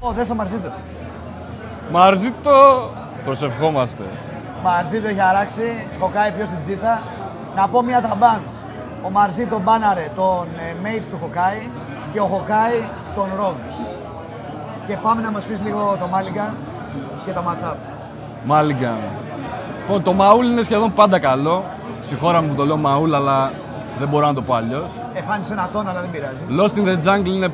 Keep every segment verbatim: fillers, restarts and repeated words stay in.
Ω, δες το Μαρζίτο. Μαρζίτο, προσευχόμαστε. Μαρζίτο έχει αράξει, Hawkeye ποιος την τσίτα. Να πω μία τα μπανς. Ο Μαρζίτο μπάναρε τον mates του Hawkeye και ο Hawkeye τον Rogue. Και πάμε να μας πεις λίγο το Mulligan και τα match-up. Mulligan. Λοιπόν, το Μαούλ είναι σχεδόν πάντα καλό. Συγχώραμε που το λέω Μαούλ, αλλά δεν μπορώ να το πω αλλιώς. Έχανες ένα τόνο, αλλά δεν πειράζει. Lost in the Jungle είναι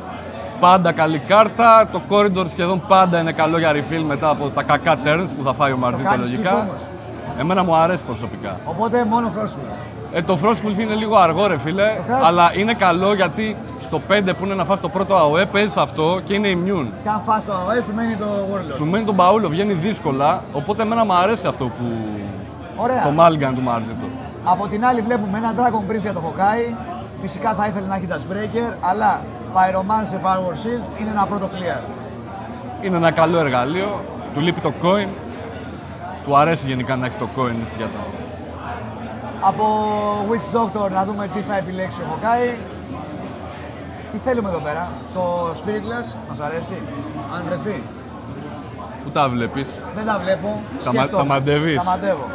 πάντα καλή κάρτα. Το Corridor σχεδόν πάντα είναι καλό για refill μετά από τα κακά turns που θα φάει ο Μαρζίτο λογικά. Εμένα μου αρέσει προσωπικά. Οπότε μόνο Frostwolf. Ε, το Frostwolf είναι λίγο αργό ρε φίλε, αλλά είναι καλό γιατί στο πέντε που είναι να φας το πρώτο ΑΟΕ παίζεις αυτό και είναι immune. Και αν φας το ΑΟΕ σου μένει το Warlord. Σου μένει τον Παούλο, βγαίνει δύσκολα, οπότε εμένα μου αρέσει αυτό που... Ωραία. Το Mulligan του Μαρζίτο. Από την άλλη βλέπουμε ένα Dragon Priest για το Hawkeye. Φυσικά θα ήθελε να έχει Dust Breaker, αλλά Pyromancer, Power Shield είναι ένα πρώτο clear. Είναι ένα καλό εργαλείο, του λείπει το coin. Του αρέσει γενικά να έχει το coin έτσι για το... Από Witch Doctor να δούμε τι θα επιλέξει ο Hawkeye. Τι θέλουμε εδώ πέρα, το Spiritless μας αρέσει, αν βρεθεί. Πού τα βλέπεις? Δεν τα βλέπω, σκέφτομαι. Τα, τα μαντεύεις? Τα μαντεύω.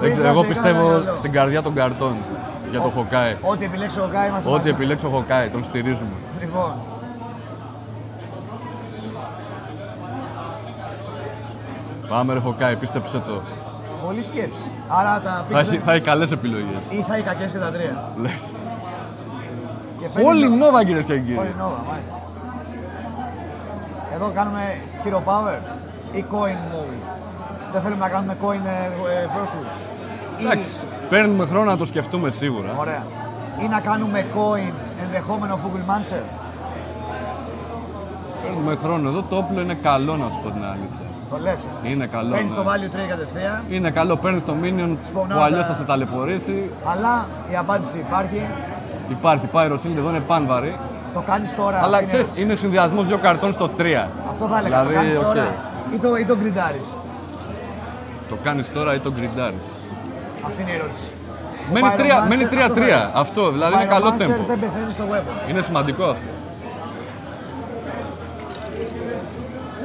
Spiritless. Εγώ πιστεύω στην καρδιά των καρτών για ο, το Hawkeye. Ό,τι επιλέξει ο Hawkeye μας. Ό,τι επιλέξει ο Hawkeye, τον στηρίζουμε. Λοιπόν. Πάμε ρε Hawkeye, πίστεψε το. Πολύ σκέψη. Άρα τα θα, έχει, θα έχει καλές επιλογές. Ή θα έχει κακές και τα τρία. Λες. Holy Nova κυρίες και κύριοι. Holy Nova, μάλιστα. Εδώ κάνουμε Hero Power ή Coin Move. Δεν θέλουμε να κάνουμε Coin ε, Frostwolf. Εντάξει, ή... παίρνουμε χρόνο να το σκεφτούμε σίγουρα. Ωραία. Ή να κάνουμε Coin ενδεχόμενο Fugglemancer. Παίρνουμε χρόνο. Εδώ το όπλο είναι καλό να σου πω την αλήθεια. Το λες. Είναι καλό. Παίρνεις ναι. το value τρία κατευθείαν. Είναι καλό, παίρνεις το minion Σπονάτα... που αλλιώς θα σε ταλαιπωρήσει. Αλλά η απάντηση υπάρχει. Υπάρχει, πάει Ρωσίλντ, εδώ είναι πάνβαρη. Το κάνεις τώρα. Αλλά ξέρεις, είναι, είναι συνδυασμός δύο καρτών στο τρία. Αυτό θα έλεγα. Δηλαδή, το κάνεις okay. τώρα ή το, ή το γκριντάρεις. Το κάνεις τώρα ή το γκριντάρεις. Αυτή είναι η ερώτηση. Μένει τρία τρία. Αυτό, αυτό δηλαδή είναι καλό τέμπο. Δεν πεθαίνει στο weapon. Είναι σημαντικό αυτό.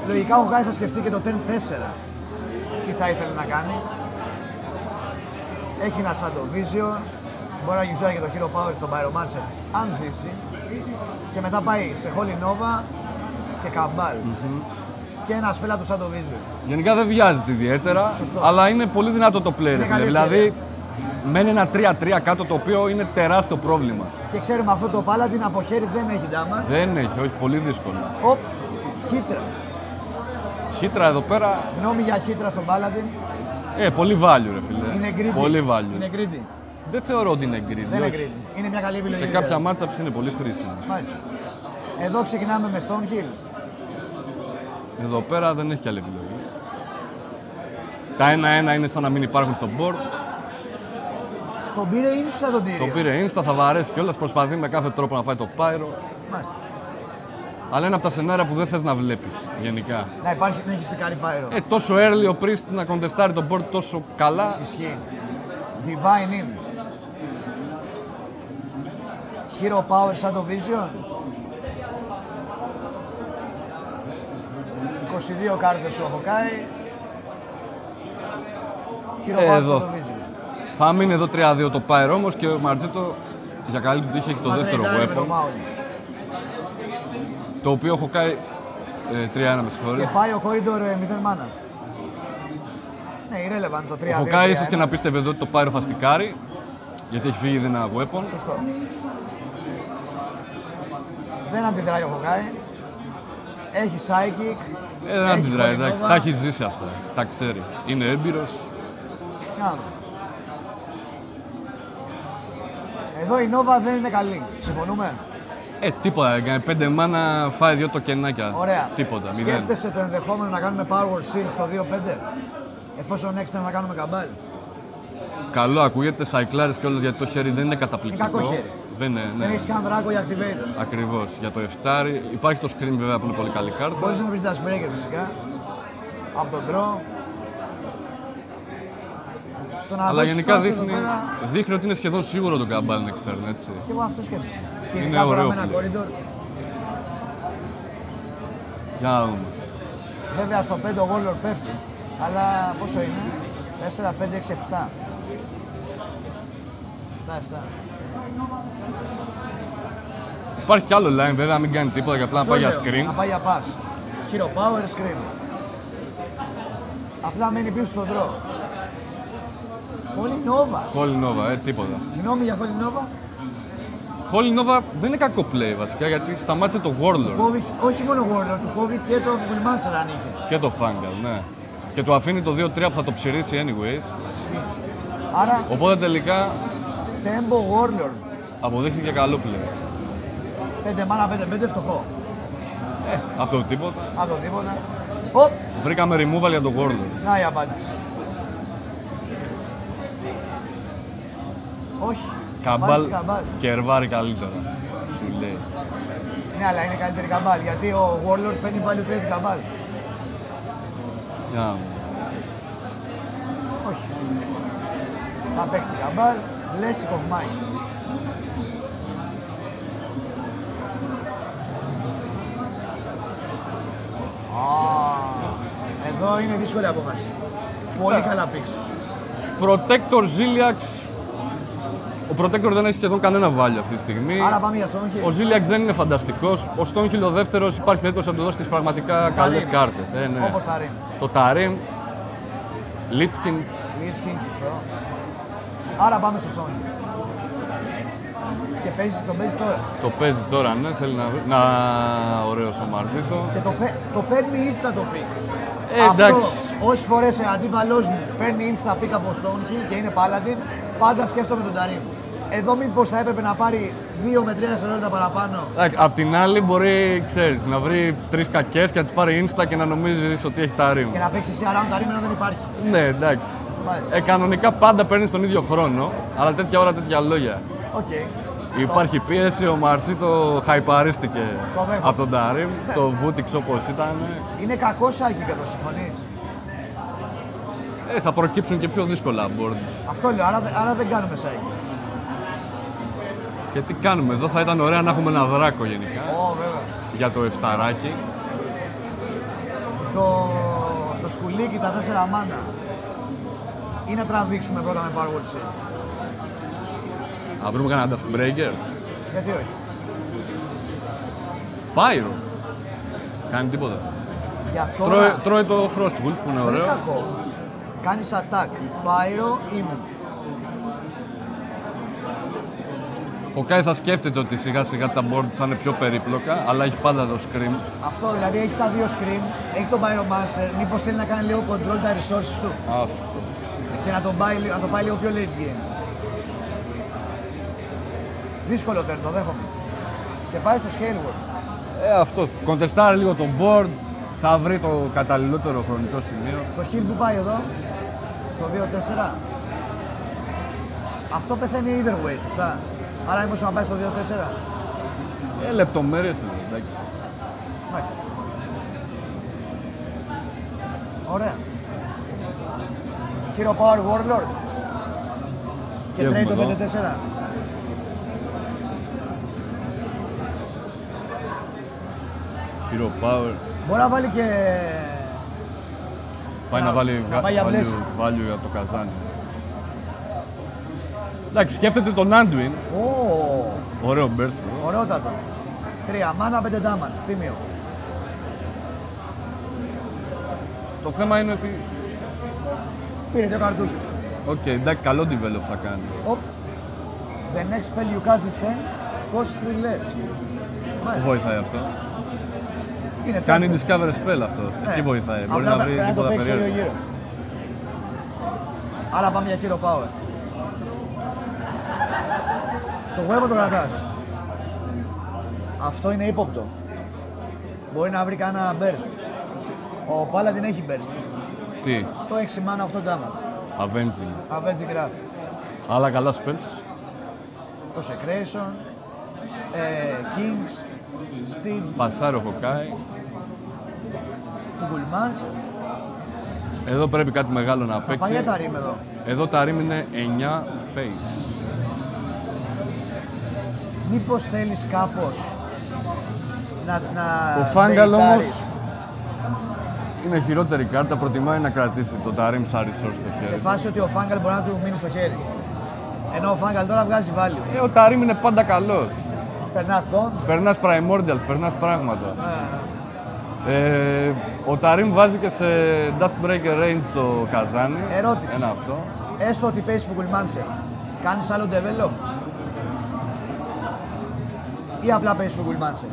Λογικά ο Hawkeye θα σκεφτεί και το turn τέσσερα. Τι θα ήθελε να κάνει. Έχει ένα Shadow Vision. Μπορεί να γιουζάρει και το Hero Power στον Pyromancer αν ζήσει. Και μετά πάει σε Holy Nova και Kabal. Mm -hmm. Και ένα σπέλα του Shadow Vision. Γενικά δεν βιάζεται ιδιαίτερα, σωστό. Αλλά είναι πολύ δυνατό το player. Δηλαδή μένει ένα τρία τρία κάτω το οποίο είναι τεράστιο πρόβλημα. Και ξέρουμε αυτό το Paladin από χέρι δεν έχει damage. Δεν έχει, όχι, πολύ δύσκολο. Οπ, χύτρα. Χύτρα εδώ πέρα. Γνώμη για χύτρα στον Paladin. Ε, πολύ value ρε φίλε. Είναι greedy. Πολύ value. Είναι greedy. Δεν θεωρώ ότι είναι greedy. Δεν είναι greedy. Είναι μια καλή επιλογή. Σε κάποια matchups είναι πολύ χρήσιμη. Μάλιστα. Εδώ ξεκινάμε με Stonehill. Εδώ πέρα δεν έχει άλλη επιλογή. Τα ένα ένα είναι σαν να μην υπάρχουν στο board. Τον πήρε insta τον Tirion. Τον πήρε insta, θα βαρέσει κιόλας. Προσπαθεί με κάθε τρόπο να φάει το Pyro. Μάλιστα. Αλλά είναι από τα σενάρια που δεν θες να βλέπεις γενικά. Να υπάρχει να έχεις τικάρει Pyro. Ε, τόσο early ο Priest να κοντεστάρει το board τόσο καλά. Ισχύει. Divine In. Hero Power Shadow Vision. είκοσι δύο κάρτες ο Hawkeye. Hero Power Shadow Vision. Θα μείνει εδώ τρία δύο το Pyro όμως και ο Μαρζίτο για καλή του τύχη έχει το δεύτερο weapon. Το οποίο Hawkeye τρία ένα με συγχωρεί. Και φάει ο Corridor μηδέν μάνα. Ναι, irrelevant το τρία δύο. Ο Hawkeye ίσως και να πίστευε εδώ ότι το Pyro θα στικάρει, γιατί έχει φύγει ήδη ένα weapon. Σωστό. Δεν αντιδράει ο Hawkeye. Έχει Psychic. Ε, δεν αντιδράει, εντάξει. Τα έχει ζήσει αυτά. Τα ξέρει. Είναι έμπειρος. Κάμε. Εδώ η Nova δεν είναι καλή. Συμφωνούμε. Ε, τίποτα. Έκανε πέντε μάνα, φάει δύο τοκενάκια. Ωραία. Τίποτα. Σκέφτεσαι το ενδεχόμενο να κάνουμε Power Shield στο δύο πέντε. Εφόσον next time θα κάνουμε Kabal. Καλό, ακούγεται σαϊκλάρες και όλες γιατί το χέρι δεν είναι καταπληκτικό. Είναι κακό χέρι. Δεν, ναι, ναι. δεν έχεις καν δράκο για activator. Ακριβώς. Για το εφτά υπάρχει το screen βέβαια που είναι πολύ καλή κάρτα. Μπορείς να βρεις Dust Breaker φυσικά. Από τον draw. Αλλά γενικά δείχνει, δείχνει ότι είναι σχεδόν σίγουρο το Kabal Next Turn, έτσι. Και εγώ αυτό σκέφτομαι. Και ειδικά τώρα με ένα κορίντορ. Για να δούμε. Βέβαια στο πέντε ο Warlord πέφτει, αλλά πόσο είναι, τέσσερα, πέντε, έξι, επτά. επτά, επτά. Υπάρχει κι άλλο line βέβαια, να μην κάνει τίποτα και απλά αυτό να πάει λέω, για screen. Να πάει για pass. Hero power, screen. Απλά μένει πίσω στον draw. Holy Nova. Holy Nova, ε, τίποτα. Γνώμη για Holy Nova. Holy Nova δεν είναι κακό play βασικά, γιατί σταμάτησε το Warlord. Kovic, όχι μόνο Warlord, του Kovic και το Primordial αν είχε. Και το Fangal, ναι. Και του αφήνει το δύο τρία που θα το ψηρίσει anyways. Άρα, οπότε τελικά... Tempo Warlord. Αποδείχθηκε καλό play. πέντε μάνα, πέντε πέντε, φτωχό. Ε, από το τίποτα. Από το τίποτα. Οπ! Βρήκαμε removal για τον Warlord. Να η απάντηση. Όχι. Kabal κερβάρει καλύτερα, σου λέει. Ναι, αλλά είναι καλύτερη Kabal, γιατί ο Warlord παίρνει value trade Kabal. Yeah. Όχι. Θα παίξει την Kabal, less of mind. Oh. Εδώ είναι δύσκολη απόφαση. Yeah. Πολύ καλά πίξ. Protector Zilliacs. Ο Protector δεν έχει σχεδόν κανένα βάλιο αυτή τη στιγμή. Άρα πάμε για Stonehill. Ο Zilliacs δεν είναι φανταστικός. Ο Stonehill ο δεύτερος υπάρχει περίπτωση να του δώσει τις πραγματικά καλές κάρτες. Ε, ναι. Όπως Tarim. Το Tarim. Λίτσκιν. Λίτσκιν, σωστό. Άρα πάμε στο Stonehill. Και παίζει, το παίζει τώρα. Το παίζει τώρα, ναι. Θέλει να βρει. Να, ωραίος ο Μαρζίτο. Και το, το παίρνει ίστα το πικ. Ε, εντάξει. Όσες φορές αντίπαλός μου παίρνει insta pick από Stonehill και είναι Paladin, πάντα σκέφτομαι τον Tarim. Εδώ μήπως θα έπρεπε να πάρει δύο με τρία δευτερόλεπτα παραπάνω. Απ' την άλλη μπορεί, ξέρεις, να βρει τρεις κακές και να τις πάρει insta και να νομίζεις ότι έχει Tarim. Και να παίξεις αράουν Tarim ενώ δεν υπάρχει. Ναι, εντάξει. Ε, κανονικά πάντα παίρνεις τον ίδιο χρόνο, αλλά τέτοια ώρα τέτοια λόγια. Okay. Υπάρχει το... πίεση, ο Μαρζίτο χαϊπαρίστηκε το από τον Tarim, ναι. Το βούτυξε όπως ήταν. Είναι κακό σάκι κατά συμφωνείς. Ε, θα προκύψουν και πιο δύσκολα board. Αυτό λέω, άρα, άρα δεν κάνουμε σάκι. Και τι κάνουμε, εδώ θα ήταν ωραία να έχουμε ένα δράκο γενικά. Ω, oh, βέβαια. Για το εφταράκι. Το, το σκουλίκι, τα τέσσερα μάνα. Ή να τραβήξουμε πρώτα με Power Shield. Να βρούμε κανένα Dust Breaker. Γιατί όχι. Pyro. Κάνει τίποτα. Για τώρα... τρώει, τρώει το Frost Wolf που είναι ωραίο. Δεν κακό. Κάνεις attack. Pyro ή ο Hawkeye θα σκέφτεται ότι σιγά σιγά τα board θα είναι πιο περίπλοκα, αλλά έχει πάντα το scream. Αυτό δηλαδή έχει τα δύο scream, έχει τον Pyromancer, μήπως θέλει να κάνει λίγο control τα resources του. Αυτό. Και να το πάει, να το πάει λίγο πιο late game. Δύσκολο turn, το δέχομαι. Και πάει στο scale world. Ε, αυτό. Κοντεστάρει λίγο το board, θα βρει το καταλληλότερο χρονικό σημείο. Το heal που πάει εδώ, στο δύο τέσσερα. Αυτό πεθαίνει either way, σωστά. Άρα μήπως να πάει στο δύο τέσσερα. Ε, λεπτομέρειες είναι, εντάξει. Μάλιστα. Ωραία. Hero Power Warlord. Και, και τρέει το πέντε τέσσερα. Hero Power. Μπορεί να βάλει και... Πάει να, να βάλει να πάει για πλαίσιο για το καζάνι. Εντάξει, σκέφτεται τον Anduin. Oh. Ωραίο burst. Ωραιότατο. Τρία μάνα, πέντε damage. Τίμιο. Το θέμα είναι ότι... πήρε το καρτούλι. Οκ, okay, εντάξει, καλό develop θα κάνει. Οπ. The next spell you cast this turn, cost three less. Μάλιστα. Βοηθάει αυτό. Είναι κάνει discover spell αυτό. Ναι. Εκεί βοηθάει. Μπορεί να, να βρει τίποτα περίεργο. Άρα πάμε για hero power. Το web το κρατάς. Αυτό είναι ύποπτο. Μπορεί να βρει κανένα burst. Ο Paladin έχει burst. Τι. Το έξι μάνα, οκτώ damage. Avenging. Avenging Wrath. Άλλα καλά spells. Consecration. Ε, Kings. Steel. Πασάρο Hawkeye. Φουγκουλμάς. Εδώ πρέπει κάτι μεγάλο να παίξει. Παλιά τα ρίμ εδώ. Εδώ τα ρίμ είναι εννιά face. Μήπως θέλεις κάπως να, να... Το Φάγκαλ όμως είναι χειρότερη κάρτα, προτιμάει να κρατήσει το Tarim σαν resource στο χέρι. Σε φάση ότι ο Φάγκαλ μπορεί να του μείνει στο χέρι. Ενώ ο Φάγκαλ τώρα βγάζει value. Ε, ο Tarim είναι πάντα καλός. Περνάς τον. Περνάς Primordials, περνάς πράγματα. Yeah. Ε, ο Tarim βάζει και σε Dust Breaker range το καζάνι. Ερώτηση. Ένα αυτό. Έστω ότι παίζεις Pyromancer, κάνεις άλλο develop ή απλά παίζεις Pyromancer?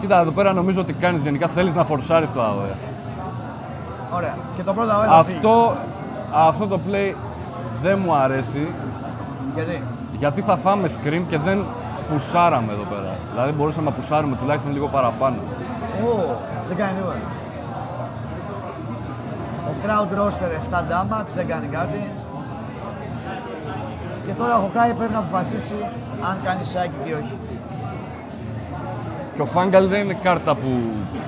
Κοίτα, εδώ πέρα νομίζω ότι κάνεις γενικά, θέλεις να φορσάρεις το ΑΟΕ. Ωραία. Και το πρώτο ΑΟΕ θα φύγει. Αυτό το play δεν μου αρέσει. Γιατί? Γιατί θα φάμε scream και δεν πουσάραμε εδώ πέρα. Δηλαδή μπορούσαμε να πουσάρουμε τουλάχιστον λίγο παραπάνω. Ω, δεν κάνει τίποτα. Ο Crowd Roaster επτά damage, δεν κάνει κάτι. Και τώρα ο Hawkeye πρέπει να αποφασίσει αν κάνει Psychic ή όχι. Και ο Fangal δεν είναι κάρτα που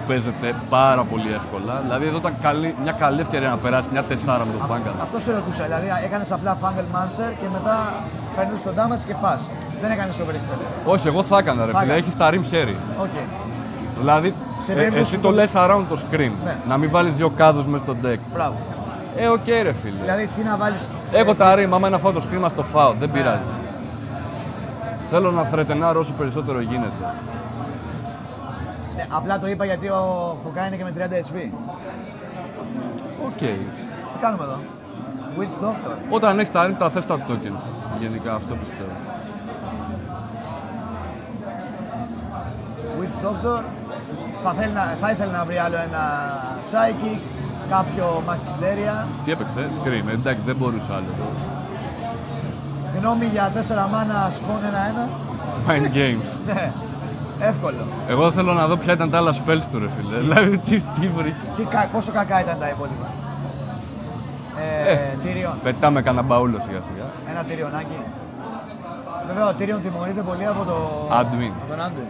παίζεται πάρα πολύ εύκολα. Δηλαδή εδώ ήταν καλή, μια καλή ευκαιρία να περάσει μια τεσσάρα με τον Fangal. Αυτό σε ρωτούσα. Δηλαδή έκανες απλά Fangal Mancer και μετά παίρνεις τον damage και πας. Δεν έκανες overextend. Όχι, εγώ θα έκανα ρε φίλε. Έχεις τα rim χέρι. Okay. Δηλαδή ε, εσύ το λες around το screen. Ναι. Να μην βάλεις δύο κάδους μέσα στο deck. Μπράβο. Ε, οκ okay, ρε φίλε. Δηλαδή τι να βάλεις. Έχω ε, τα rim. Άμα να φάω το screen, ας το φάω. Δεν ναι. πειράζει. Θέλω να θρετενάρω όσο περισσότερο γίνεται. Ναι, απλά το είπα γιατί ο Hawkeye είναι και με τριάντα H P. Οκ. Okay. Τι κάνουμε εδώ. Witch Doctor. Όταν έχεις τα τα θες τα tokens. Γενικά αυτό πιστεύω. Witch Doctor. Θα, θέλει να, θα ήθελε να βρει άλλο ένα Psychic, κάποιο μασιστέρια. Τι έπαιξε, Scream. Εντάξει, δεν μπορούσε άλλο. Γνώμη για τέσσερα μάνα σπον ένα-ένα. Mind games. Ναι. Εύκολο. Εγώ θέλω να δω ποια ήταν τα άλλα spells του ρε φίλε. Δηλαδή τι, τι βρήκε. Πόσο κακά ήταν τα υπόλοιπα. Ε, ε, Tirion. Πετάμε κανένα μπαούλο σιγά σιγά. Ένα Τυριονάκι. Βέβαια ο Tirion τιμωρείται πολύ από το... Anduin. Τον Anduin.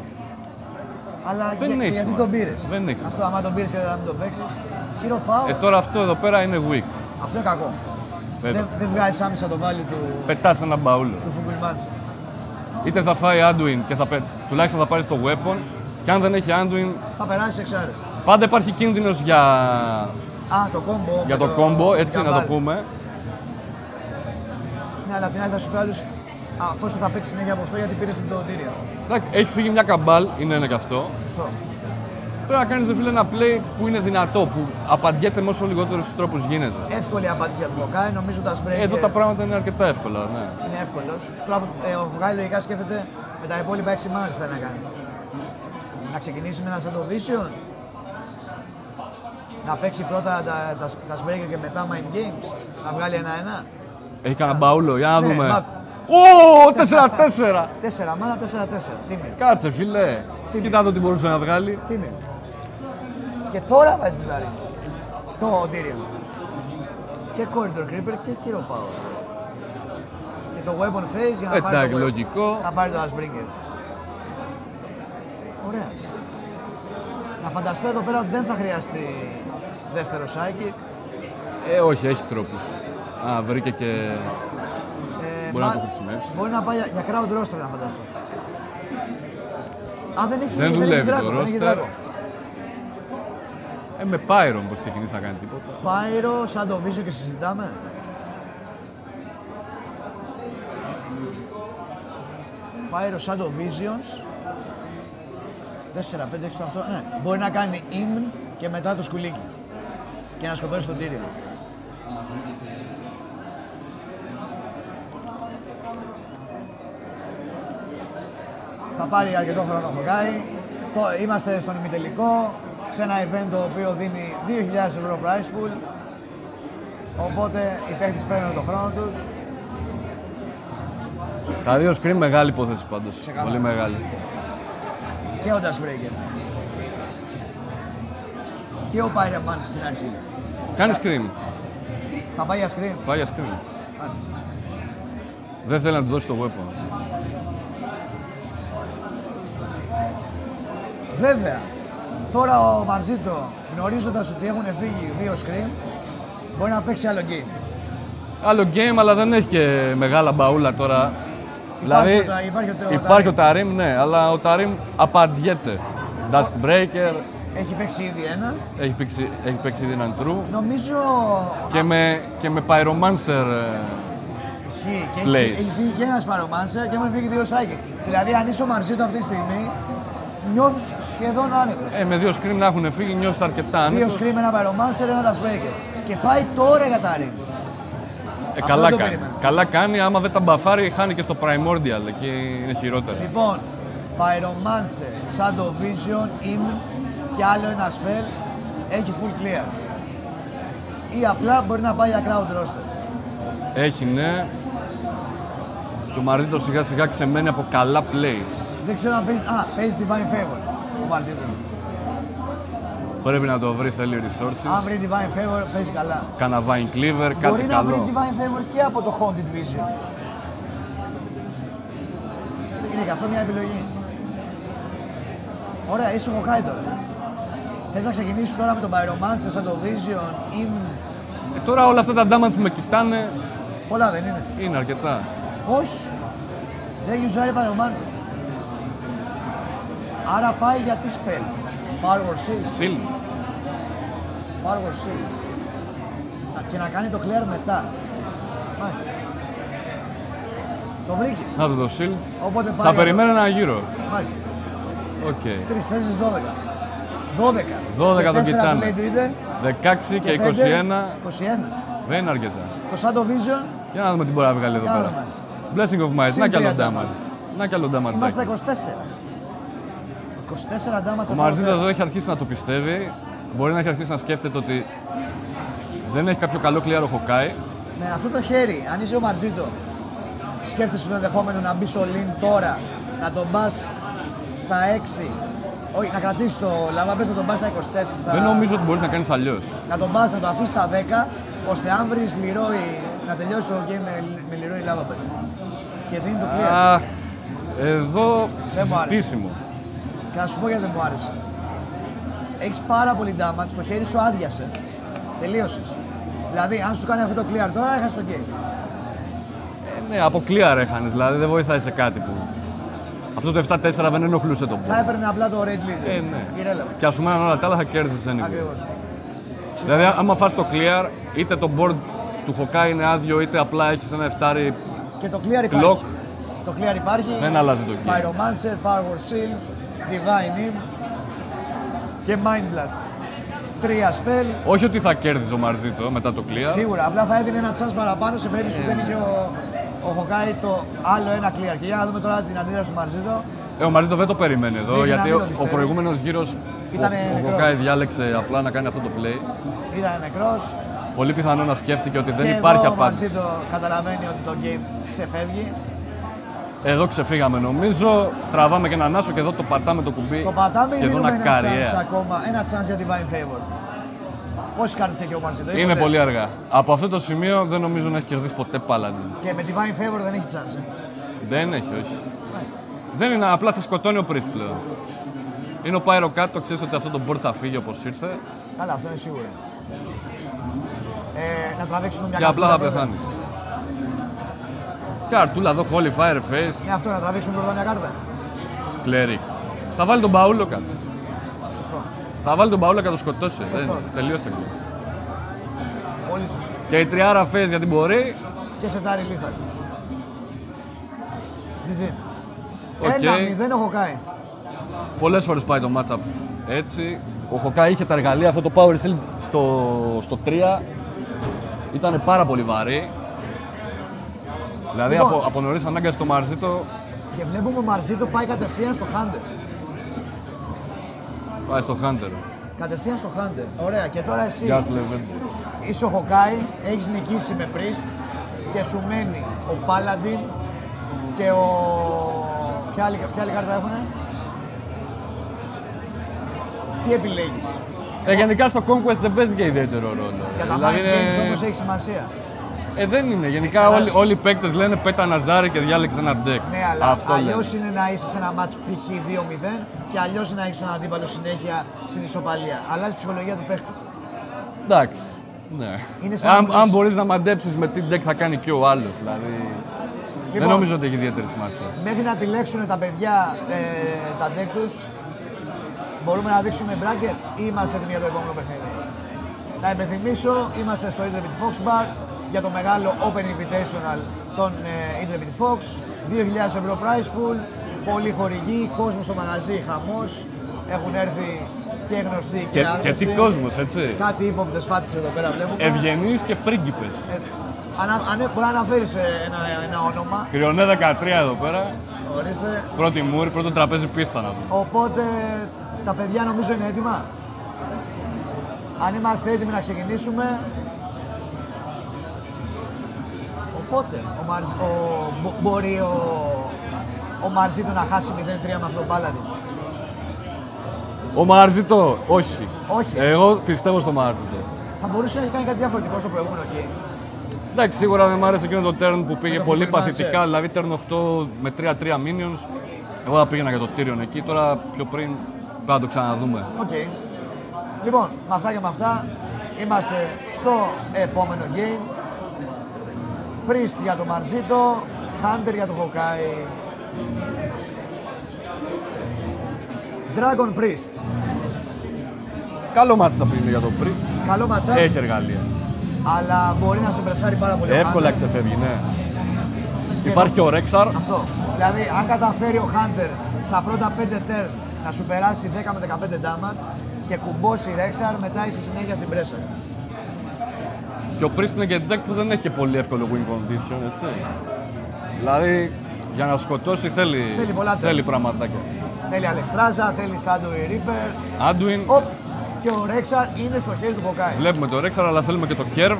Αλλά δεν για, γιατί τον πήρες. Δεν έχεις. Αυτό άμα τον πήρες και δεν τον παίξεις. Hero Power. Ε, τώρα αυτό εδώ πέρα είναι weak. Αυτό είναι κακό. Δεν δε βγάζεις άμεσα το βάλει του... Πετάς ένα μπαούλο. Του Φουγκουλμάτσε. Είτε θα φάει Anduin και θα πε... τουλάχιστον θα πάρει το weapon, και αν δεν έχει Anduin. Θα περάσει εξάρες. Πάντα υπάρχει κίνδυνος για. Α, το κόμπο. Για το κόμπο, το... έτσι Kabal. Να το πούμε. Ναι, αλλά απ' την άλλη θα σου πει άλλους. Αφού θα παίξει συνέχεια από αυτό, γιατί πήρε την Τοντήρια. Εντάξει, έχει φύγει μια Kabal, είναι ένα και αυτό. Σωστό. Πρέπει να κάνει φίλε ένα play που είναι δυνατό, που απαντιέται με όσο λιγότερου τρόπου γίνεται. Εύκολη απάντηση για τον Hawkeye, νομίζω τα σπρέκια. Εδώ τα πράγματα είναι αρκετά εύκολα. Ναι. Είναι εύκολο. Ε, ο Hawkeye λογικά σκέφτεται με τα υπόλοιπα έξι μάνα τι θέλει να κάνει. Να ξεκινήσει με ένα Shadow Vision. Να παίξει πρώτα τα, τα, τα σπρέκια και μετά Mind Games. Να βγάλει ένα-ένα. Έχει κάνα μπαούλο, για να ναι, δούμε. Ω, τέσσερα τέσσερα! Τέσσερα μάνα, τέσσερα τέσσερα. Τίμιο. Κάτσε, φιλέ. Κοιτά εδώ τι μπορούσε να βγάλει. Τίμιο. Και τώρα βάζει την Τάρι. Το Τύριον. Και Corridor Creeper και Hero Power. Και το Weapon Phase για να εντάξει, πάρει το λογικό. Να πάρει το Dust Breaker. Ωραία. Να φανταστώ εδώ πέρα ότι δεν θα χρειαστεί δεύτερο Psychic. Ε, όχι, έχει τρόπους. Α, βρήκε και... Ε, μπορεί μα... να το χρησιμεύσει. Μπορεί να πάει για Crowd Roaster να φανταστώ. Α, δεν έχει, δεν δεν δουλεύει δεν έχει το Roaster. Ε, με Pyro πως ξεκινήσει να κάνει τίποτα. Pyro, σαν το βίσω και συζητάμε. Pyro, σαν το Visions. τέσσερα, πέντε, έξι, οκτώ, ναι. Μπορεί να κάνει Ιμν και μετά το σκουλίκι. Και να σκοτώσει τον Τύριο. Θα πάρει αρκετό χρόνο ο Hawkeye. Είμαστε στον ημιτελικό. Σε ένα event το οποίο δίνει δύο χιλιάδες ευρώ prize pool, οπότε οι παίκτες παίρνουν τον χρόνο τους. Τα δύο screen μεγάλη υπόθεση πάντως, πολύ μεγάλη. Και ο Dust Breaker. Και ο Pyromancer στην αρχή. Κάνει θα... screen. Θα πάει για screen. Πάει για screen. Άστε. Δεν θέλει να του δώσει το weapon. Βέβαια. Τώρα ο Μαρζίτο, γνωρίζοντας ότι έχουν φύγει δύο screen, Μπορεί να παίξει άλλο game. Άλλο game, αλλά δεν έχει και μεγάλα μπαούλα τώρα. Υπάρχει, δηλαδή, το, υπάρχει, το, υπάρχει ο Tarim, ναι, αλλά ο Tarim απαντιέται. Dust Breaker. Έχει παίξει ήδη ένα. Έχει παίξει, έχει παίξει ήδη έναν true. Νομίζω. Και, α... με, και με Pyromancer. Ισχύει. Και έχει, έχει φύγει και ένας Pyromancer και έχουν φύγει δύο Psychic. Δηλαδή, αν είσαι ο Μαρζίτο αυτή τη στιγμή, νιώθεις σχεδόν άνετος. Ε, με δύο Scream να έχουν φύγει, νιώθεις αρκετά άνετος. Δύο Scream, ένα Pyromancer, ένα Dust Breaker. Και πάει τώρα για Tarim. Ε, καλά, κάνει. καλά κάνει. Άμα δεν τα μπαφάρει, χάνει και στο Primordial. Εκεί είναι χειρότερα. Λοιπόν, Pyromancer, Shadow Vision, Im και άλλο ένα spell έχει full clear. Ή απλά μπορεί να πάει για Crowd Roaster. Έχει, ναι. Και ο Μαρζίτο σιγά σιγά ξεμένει από καλά plays. Δεν ξέρω αν παίζει. Α, παίζει Divine Favor ο Μαρζίτο. Πρέπει να το βρει, θέλει resources. Αν βρει Divine Favor, παίζει καλά. Κάνα Vine Cleaver, κάτι μπορεί καλό. Μπορεί να βρει Divine Favor και από το Haunted Vision. Είναι και αυτό μια επιλογή. Ωραία, είσαι ο Hawkeye τώρα. Θες να ξεκινήσεις τώρα με τον Pyromancer, σαν το Vision, ή... Ε, τώρα όλα αυτά τα damage που με κοιτάνε... Πολλά δεν είναι. Είναι αρκετά. Όχι. Δεν usually Pyromancer. Άρα πάει για τι spell. Power Shield. Shield. Power Shield. Και να κάνει το clear μετά. Μάλιστα. Το βρήκε. Να το το Shield. Οπότε πάει θα περιμένω το... ένα γύρο. Μάλιστα. Okay. Τρεις θέσεις δώδεκα. δώδεκα. δώδεκα το κοιτάνε. δεκαέξι και, και είκοσι ένα. είκοσι ένα. Δεν είναι αρκετά. Το Shadow Vision. Για να δούμε τι μπορεί να βγάλει εδώ πέρα. Blessing of Might. Να κι άλλο damage. Να κι άλλο damage. Είμαστε είκοσι τέσσερα. είκοσι τέσσερα damage. Ο Μαρζίτο εδώ έχει αρχίσει να το πιστεύει. Μπορεί να έχει αρχίσει να σκέφτεται ότι δεν έχει κάποιο καλό clear ο Hawkeye. Με αυτό το χέρι, αν είσαι ο Μαρζίτο, σκέφτεσαι το ενδεχόμενο να μπει all-in τώρα, να τον πα στα έξι. Όχι, να κρατήσει το λαμπά, να τον πα στα είκοσι τέσσερα. Στα... Δεν νομίζω ότι μπορεί να κάνει αλλιώ. Να τον πα, να το αφήσει στα δέκα, ώστε αν βρει λιρόι, να τελειώσει το game με, με λιρόι λαμπά. Και δίνει το clear. Α, εδώ συζητήσιμο. Και να σου πω γιατί δεν μου άρεσε. Έχεις πάρα πολύ damage, το χέρι σου άδειασε. Τελείωσες. Δηλαδή, αν σου κάνει αυτό το clear τώρα, έχασες το game. Ε, ναι, από clear έχανες, δηλαδή δεν βοηθάει σε κάτι που... Αυτό το επτά τέσσερα δεν ενοχλούσε τον πόνο. Θα έπαιρνε απλά το red lead. Ε, ναι. Και ας πούμε αν όλα τα άλλα θα κέρδιζες anyway. Ακριβώς. Δηλαδή, άμα φας το clear, είτε το board του Hawkeye είναι άδειο, είτε απλά έχεις ένα εφτάρι και το clear υπάρχει. Το clear υπάρχει. Δεν αλλάζει το game. Pyromancer, Power Shield. Divine και Mind Blast. Τρία spell. Όχι ότι θα κέρδιζε ο Μαρζίτο μετά το clear. Σίγουρα, απλά θα έδινε ένα chance παραπάνω σε περίπτωση που δεν είχε ο, ο Hawkeye το άλλο ένα clear. Και για να δούμε τώρα την αντίδραση του Μαρζίτο. Ε, ο Μαρζίτο δεν το περιμένει εδώ, Δείχνει γιατί ο, ο προηγούμενος γύρος Ήτανε ο, ο Hawkeye διάλεξε απλά να κάνει αυτό το play. Ήταν νεκρός. Πολύ πιθανό να σκέφτηκε ότι δεν και υπάρχει απάντηση. Και ο Μαρζίτο καταλαβαίνει ότι το game ξεφεύγει. Εδώ ξεφύγαμε νομίζω, τραβάμε και έναν άσο και εδώ το πατάμε το κουμπί. Το πατάμε και δίνουμε ένα chance ακόμα, ένα chance για Divine Favor. Πόσοι κάρτες έχει ο Μαρζίτο, είναι ποτέ. Πολύ αργά. Από αυτό το σημείο δεν νομίζω να έχει κερδίσει ποτέ Paladin. Και με Divine Favor δεν έχει chance. Δεν έχει, όχι. Μάλιστα. Δεν είναι, απλά σε σκοτώνει ο Priest πλέον. Είναι ο Pyro κάτω, ξέρεις ότι αυτό το board θα φύγει όπως ήρθε. Καλά, αυτό είναι σίγουρο. Ε, να τραβήξουμε μια κάρτα. Και απλά θα πεθάνεις. Καρτούλα εδώ, Holy Fireface. Είναι αυτό, να τραβήξουμε πρώτα μια κάρτα. Κλέρι. Θα βάλει τον Παούλο κάτω. Σωστό. Θα βάλει τον Παούλο κάτω, σκοτώσει. Τελείωσε. Πολύ σωστό. Και η τριάρα Face γιατί μπορεί. Και σε τάρι λίθαρ. τζι τζι. ένα μηδέν ο Hawkeye. Πολλές φορές πάει το matchup έτσι. Ο Hawkeye είχε τα εργαλεία, αυτό το Power Shield στο, στο τρία. Ήταν πάρα πολύ βαρύ. Δηλαδή λοιπόν, από, από νωρίς ανάγκασε το Μαρζίτο. Και βλέπουμε ο Μαρζίτο πάει κατευθείαν στο Hunter. Πάει στο Hunter. Κατευθείαν στο Hunter. Ωραία. Και τώρα εσύ είσαι ο Hawkeye, έχεις νικήσει με Priest και σου μένει ο Paladin και ο... Ποια άλλη, ποια άλλη κάρτα έχουνε. Τι επιλέγεις. Ε, γενικά στο Conquest δεν παίζει και ιδιαίτερο ρόλο. Για τα δηλαδή, mind games είναι... όμως έχει σημασία. Ε, δεν είναι. Γενικά ε, όλοι, όλοι οι παίκτες λένε πέτα ένα ζάρι και διάλεξε ένα deck. Ναι, αλλά αλλιώς είναι να είσαι σε ένα μάτς π.χ. δύο μηδέν και αλλιώς να έχεις τον αντίπαλο συνέχεια στην ισοπαλία. Αλλάζει η ψυχολογία του παίκτη. Εντάξει. Ναι. Αν, αν μπορείς να μαντέψεις με τι deck θα κάνει και ο άλλος, δηλαδή... Λοιπόν, δεν νομίζω ότι έχει ιδιαίτερη σημασία. Μέχρι να επιλέξουν τα παιδιά ε, τα deck τους, μπορούμε να δείξουμε brackets ή είμαστε έτοιμοι για το επόμενο παιχνίδι. Να υπενθυμίσω, είμαστε στο Intrepid Fox Bar για το μεγάλο Open Invitational των ε, Intrepid Fox. δύο χιλιάδες ευρώ prize pool, πολλοί χορηγοί, κόσμο στο μαγαζί, χαμός. Έχουν έρθει και γνωστοί και, και άγνωστοι. Και τι κόσμος, έτσι. Κάτι ύποπτες φάτησε εδώ πέρα, βλέπουμε. Ευγενείς και πρίγκιπες. Έτσι. Ανα, αν, μπορεί να αναφέρεις ένα, ένα όνομα. Κρυονέ δεκατρία εδώ πέρα. Ορίστε. Πρώτη μούρη, πρώτο τραπέζι πίστα να πούμε. Οπότε τα παιδιά νομίζω είναι έτοιμα. Αν είμαστε έτοιμοι να ξεκινήσουμε. Οπότε ο, Μαρζ, ο μπο, μπορεί ο, ο Μαρζίτο να χάσει μηδέν τρία με αυτό τον Μπάλαντι. Ο Μαρζίτο, όχι. όχι. Εγώ πιστεύω στο Μαρζίτο. Θα μπορούσε να κάνει κάτι διαφορετικό στο προηγούμενο εκεί. Εντάξει, σίγουρα δεν μου άρεσε εκείνο το turn που πήγε πολύ παθητικά, δηλαδή turn οκτώ με τρία τρία minions. Εγώ θα πήγαινα για το Tirion εκεί, τώρα πιο πριν πρέπει να το ξαναδούμε. Okay. Λοιπόν, με αυτά και με αυτά είμαστε στο επόμενο game. Priest για το Μαρζίτο, Hunter για το Hawkeye. Dragon Priest. Καλό matchup είναι για το Priest. Καλό matchup. Έχει εργαλεία. Αλλά μπορεί να σε πρεσάρει πάρα πολύ. Εύκολα ξεφεύγει, ναι. Και υπάρχει και ο Rexxar. Αυτό. Δηλαδή, αν καταφέρει ο Hunter στα πρώτα πέντε turn να σου περάσει δέκα με δεκαπέντε damage και κουμπώσει Rexxar, μετά είσαι συνέχεια στην πρέσσα. Και ο Priest είναι και deck που δεν έχει και πολύ εύκολο win condition, έτσι. Δηλαδή, για να σκοτώσει θέλει, θέλει, θέλει πραγματάκια. Θέλει Alexstrasza, θέλει Shadow Vision. Anduin. Και ο Rexxar είναι στο χέρι του Hawkeye. Βλέπουμε το Rexxar, αλλά θέλουμε και το Curve.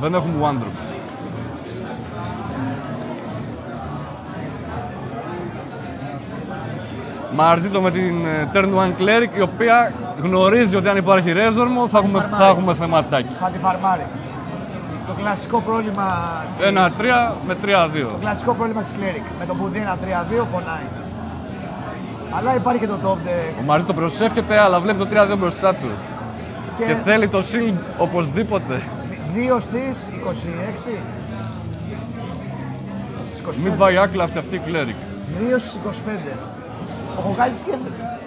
Δεν έχουμε one drop. Μαρζίτο με την Turn One Cleric, η οποία γνωρίζει ότι αν υπάρχει Resormo θα, θα έχουμε θεματάκι. Θα τη φαρμάρει. Το κλασικό πρόβλημα της... ένα τρία με τρία δύο. Το κλασικό πρόβλημα της Cleric. Με το που δει ένα τρία δύο πονάει. Αλλά υπάρχει και το top deck. Ο Μαρζίτο προσεύχεται, αλλά βλέπει το τρία δύο μπροστά του. Και, και θέλει το shield οπωσδήποτε. δύο στις είκοσι έξι. Μην πάει άκλα αυτή, αυτή η Cleric. δύο στις είκοσι πέντε. Ο Hawkeye τι σκέφτεται.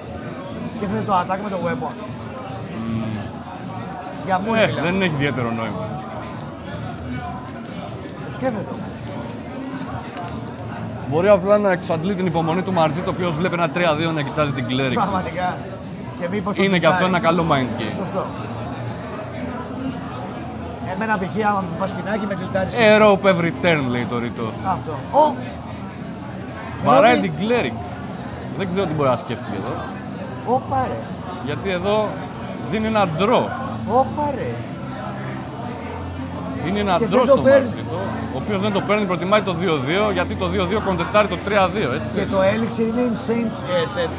Σκέφτεται το attack με το weapon. Mm. Για μόνη ε, δεν έχει ιδιαίτερο νόημα. Το σκέφτεται. Μπορεί απλά να εξαντλεί την υπομονή του Μαρζίτο, ο οποίος βλέπει ένα τρία δύο να κοιτάζει την Cleric. Πραγματικά. Και μήπως είναι και αυτό ένα καλό mind game. Σωστό. Εμένα π.χ. άμα με πασκινάκι με τυλτάρι σύμψη. A rope every turn λέει το ρητό. Αυτό. Oh. Βαράει την Cleric. Δεν ξέρω τι μπορεί να σκέφτει εδώ. Ωπα ρε. Γιατί εδώ δίνει ένα ντρό. Ωπα ρε. Δίνει ένα ντρό στο Μαρζίτο, ο οποίος δεν το παίρνει, προτιμάει το δύο δύο, γιατί το δύο δύο κοντεστάρει το τρία δύο, έτσι. Και το έλιξε είναι insane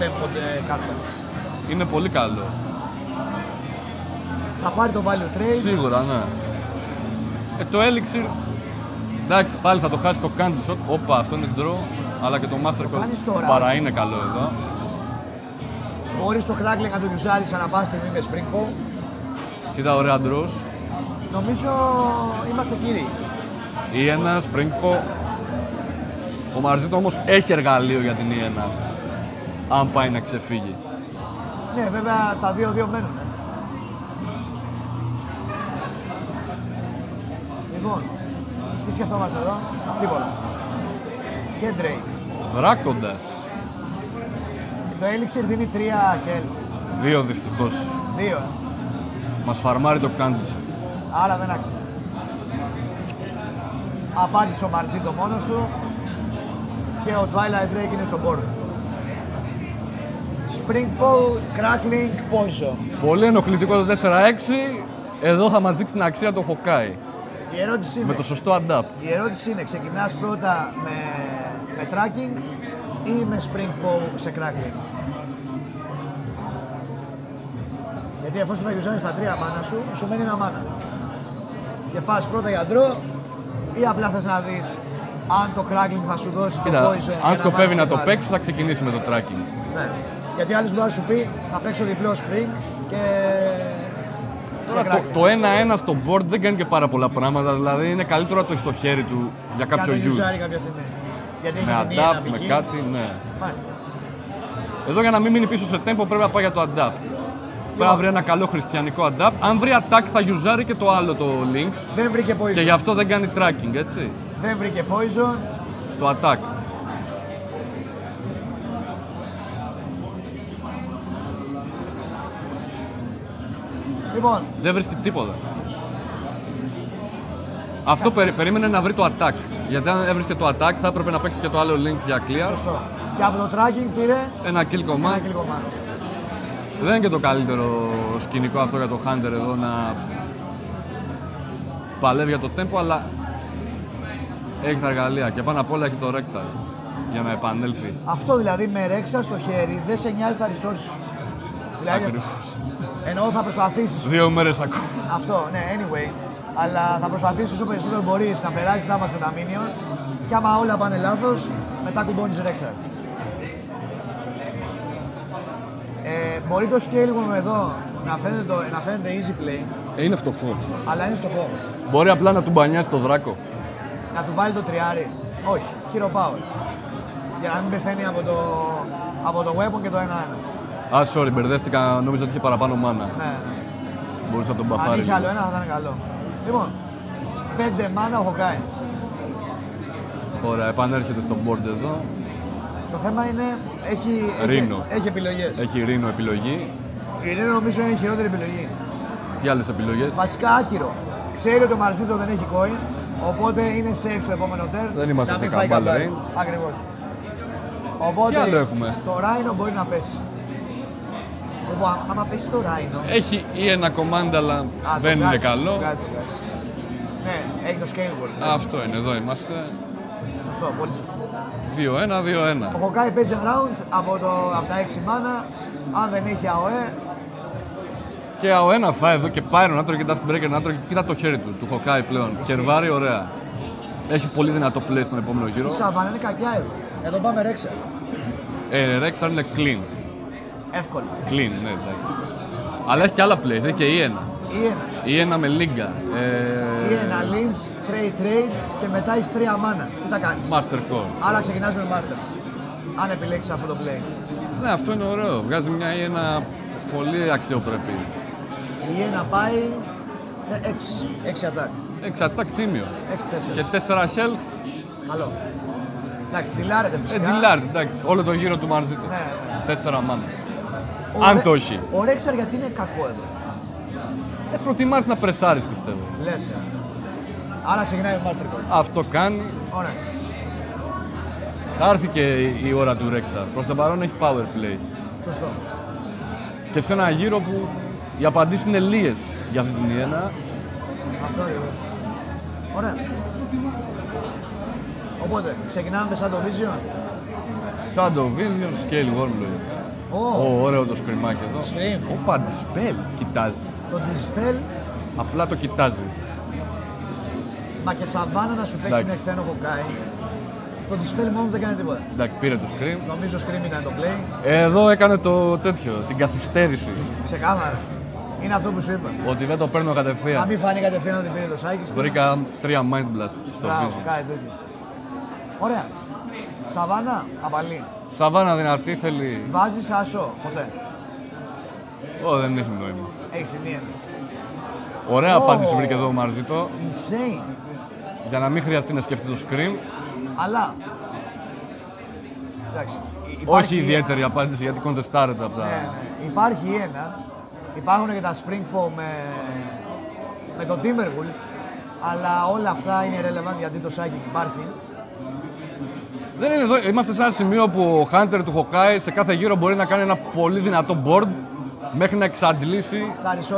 tempo κάρτα. Είναι πολύ καλό. Θα πάρει το value trade. Σίγουρα, ναι. Ε, το έλιξε... Εντάξει, πάλι θα το χάσει το candy shot. Όπα, αυτό είναι ντρό. Αλλά και το Master Code παρά είναι καλό εδώ. Μπορείς το Crackling να το γιουζάρεις ανά πάση στιγμή με Spring Pop. Κοίτα, ωραία ντρος. Νομίζω είμαστε κύριοι. Ή ένα Spring Pop. Ο Μαρζίτο όμως έχει εργαλείο για την Ή ένα. Αν πάει να ξεφύγει. Ναι, βέβαια τα δύο δύο μένουν. Λοιπόν, τι σκεφτόμαστε εδώ. Τίποτα. Και Δράκοντας. Το Elixir δίνει τρία health. Δύο δυστυχώς. Δύο. Μας φαρμάρει το Candice. Άρα δεν άξιζε. Απάντησε ο Μαρζίτο μόνος του. Και ο Twilight Drake είναι στον πόρο. Spring Pole, Crackling, Poison. Πολύ ενοχλητικό το τέσσερα έξι. Εδώ θα μας δείξει την αξία το Hawkeye. Η ερώτηση είναι, με το σωστό adapt. Η ερώτηση είναι, ξεκινάς πρώτα με... με tracking ή με spring pole σε crackling. Γιατί εφόσον θα γιουζάνεις τα τρία μάνα σου, σου μένει ένα μάνα. Και πας πρώτα για ντρο ή απλά θες να δεις αν το crackling θα σου δώσει. Κοίτα, το poison. Αν σκοπεύει να, να το παίξει, θα ξεκινήσει με το tracking. Ναι. Γιατί άλλος μπορεί να σου πει, θα παίξω διπλό spring και Τώρα, το ένα ένα στο board δεν κάνει και πάρα πολλά πράγματα. Δηλαδή είναι καλύτερο να το έχει στο χέρι του για κάποιο use. Γιατί με adapt, με κάτι, ναι. Μάλιστα. Εδώ για να μην μείνει πίσω σε tempo πρέπει να πάει για το adapt. Πρέπει να βρει ένα καλό χριστιανικό adapt. Αν βρει attack θα γιουζάρει και το άλλο το links. Δεν βρήκε poison. Και γι' αυτό δεν κάνει tracking, έτσι. Δεν βρήκε poison. Στο attack. Λοιπόν. Δεν βρίσκει τίποτα. Αυτό περί, περίμενε να βρει το attack. Γιατί αν έβρισκε το attack θα έπρεπε να παίξει και το άλλο links για clear. Σωστό. Και από το tracking πήρε ένα kill command. Δεν είναι και το καλύτερο σκηνικό αυτό για το Hunter εδώ να παλεύει για το tempo, αλλά έχει τα εργαλεία και πάνω απ' όλα έχει το Rexxar για να επανέλθει. Αυτό δηλαδή με Rexxar στο χέρι δεν σε νοιάζει τα resources σου. Δηλαδή, εννοώ θα προσπαθήσεις. Δύο μέρες ακόμα. Αυτό, ναι, anyway. Αλλά θα προσπαθήσεις όσο περισσότερο μπορείς να περάσεις τα μας με τα Minion και άμα όλα πάνε λάθος, μετά κουμπώνεις Rexxar. Ε, μπορεί το scale μου εδώ να φαίνεται, το, να φαίνεται easy play. Είναι φτωχό. Αλλά είναι φτωχό. Μπορεί απλά να του μπανιάσει το δράκο. Να του βάλει το τριάρι. Όχι, hero power. Για να μην πεθαίνει από το, από το weapon και το ένα ένα. Α, ah, sorry, μπερδεύτηκα. Νόμιζα ότι είχε παραπάνω μάνα. Ναι, ναι. Μπορούσα να τον μπαφάρει. Αν είχε άλλο ένα θα ήταν καλό. Λοιπόν, πέντε μάνα ο Hawkeye. Ωραία, επανέρχεται στο board εδώ. Το θέμα είναι, έχει, έχει, έχει επιλογές. Έχει Rhino επιλογή. Η Rhino νομίζω είναι η χειρότερη επιλογή. Τι άλλες επιλογές? Βασικά άκυρο. Ξέρει ότι ο Μαρζίτο δεν έχει coin, οπότε είναι safe το επόμενο turn. Δεν είμαστε σε Kabal range. Ακριβώς. Οπότε, τι άλλο έχουμε? Το Rhino μπορεί να πέσει. Οπότε, άμα πέσει το Rhino... Έχει ή ένα κομμάτι, αλλά α, δεν βγάζει, είναι καλό. Το βγάζει, το βγάζει. Ναι, έχει το scalable. Α, αυτό είναι, εδώ είμαστε. Σωστό, πολύ σωστό. δύο ένα, δύο ένα. Ο Hawkeye παίζει round από, το, από τα έξι μάνα, αν δεν έχει ΑΟΕ. Και ΑΟΕ να φάει εδώ και Pyro να τρώει και Dust Breaker να τρώει. Κοίτα το χέρι του, του Hawkeye πλέον. Κερβάρει, ωραία. Έχει πολύ δυνατό play στον επόμενο γύρο. Η Savannah είναι κακιά εδώ. Εδώ πάμε Rexxar. Ε, Rexxar είναι clean. Εύκολο. Clean, ναι, εντάξει. Αλλά έχει και άλλα plays, έχει και Iena. Iena με Λίγκα. Iena, Lynch, Trade, Trade και μετά εις τρία μάνα. Τι τα κάνεις? Master Core. Άρα ξεκινάς με Masters. Αν επιλέξεις αυτό το play. Ναι, αυτό είναι ωραίο. Βγάζει μια Iena πολύ αξιοπρεπή. Η Iena πάει έξι attack. έξι attack τίμιο. έξι τέσσερα. Και τέσσερα health. Καλό. Εντάξει, ντυλάρεται φυσικά. Ε, ντυλάρεται, εντάξει. Όλο το γύρο του Μαρζίτου. Ναι, ναι. τέσσερα μάνα. Αν το έχει. Ο Rexxar γιατί είναι κακό εδώ? Ε, προτιμάς να πρεσάρεις, πιστεύω. Λες, άρα ξεκινάει ο Master Call. Αυτό κάνει. Ωραία. Θα έρθει και η ώρα του Rexxar. Προς τον παρόν έχει power plays. Σωστό. Και σε ένα γύρο που οι απαντήσεις είναι λίγες για αυτή την Ιένα. Αυτό είναι. Ωραία. Οπότε, ξεκινάμε με Shadow Vision. Shadow Vision, Scale Warlord. Oh. Oh, ωραίο το σκριμάκι εδώ. Scream. Όπα, Dispel κοιτάζει. Το Dispel... Απλά το κοιτάζει. Μα και Savannah να σου παίξει ένα εξτρένο Hawkeye. Το Dispel μόνο δεν κάνει τίποτα. Εντάξει, πήρε το Scream. Νομίζω Scream ήταν το play. Εδώ έκανε το τέτοιο, την καθυστέρηση. Ξεκάθαρα. Είναι αυτό που σου είπα. Ότι δεν το παίρνω κατευθείαν. Να μην φανεί κατευθείαν ότι πήρε το Psychic. Βρήκα τρία Mind Blast στο πίσω. Ωραία. Savannah, απαλή. Savannah δυνατή, θέλει... Βάζεις άσο, ποτέ. Ω, δεν έχει νόημα. Έχεις την μία. Ωραία oh. απάντηση βρήκε εδώ ο Μαρζίτο. Insane. Για να μην χρειαστεί να σκεφτεί το scream. Αλλά... Εντάξει, όχι ένα... ιδιαίτερη απάντηση, γιατί κοντεστάρεται από τα... Ναι, ναι. Υπάρχει ένα. Υπάρχουν και τα springpo με... με τον Timberwolf. Αλλά όλα αυτά είναι relevant γιατί το psychic υπάρχει. Δεν είναι εδώ. Είμαστε σε ένα σημείο που ο Hunter του Hawkeye σε κάθε γύρο μπορεί να κάνει ένα πολύ δυνατό board μέχρι να εξαντλήσει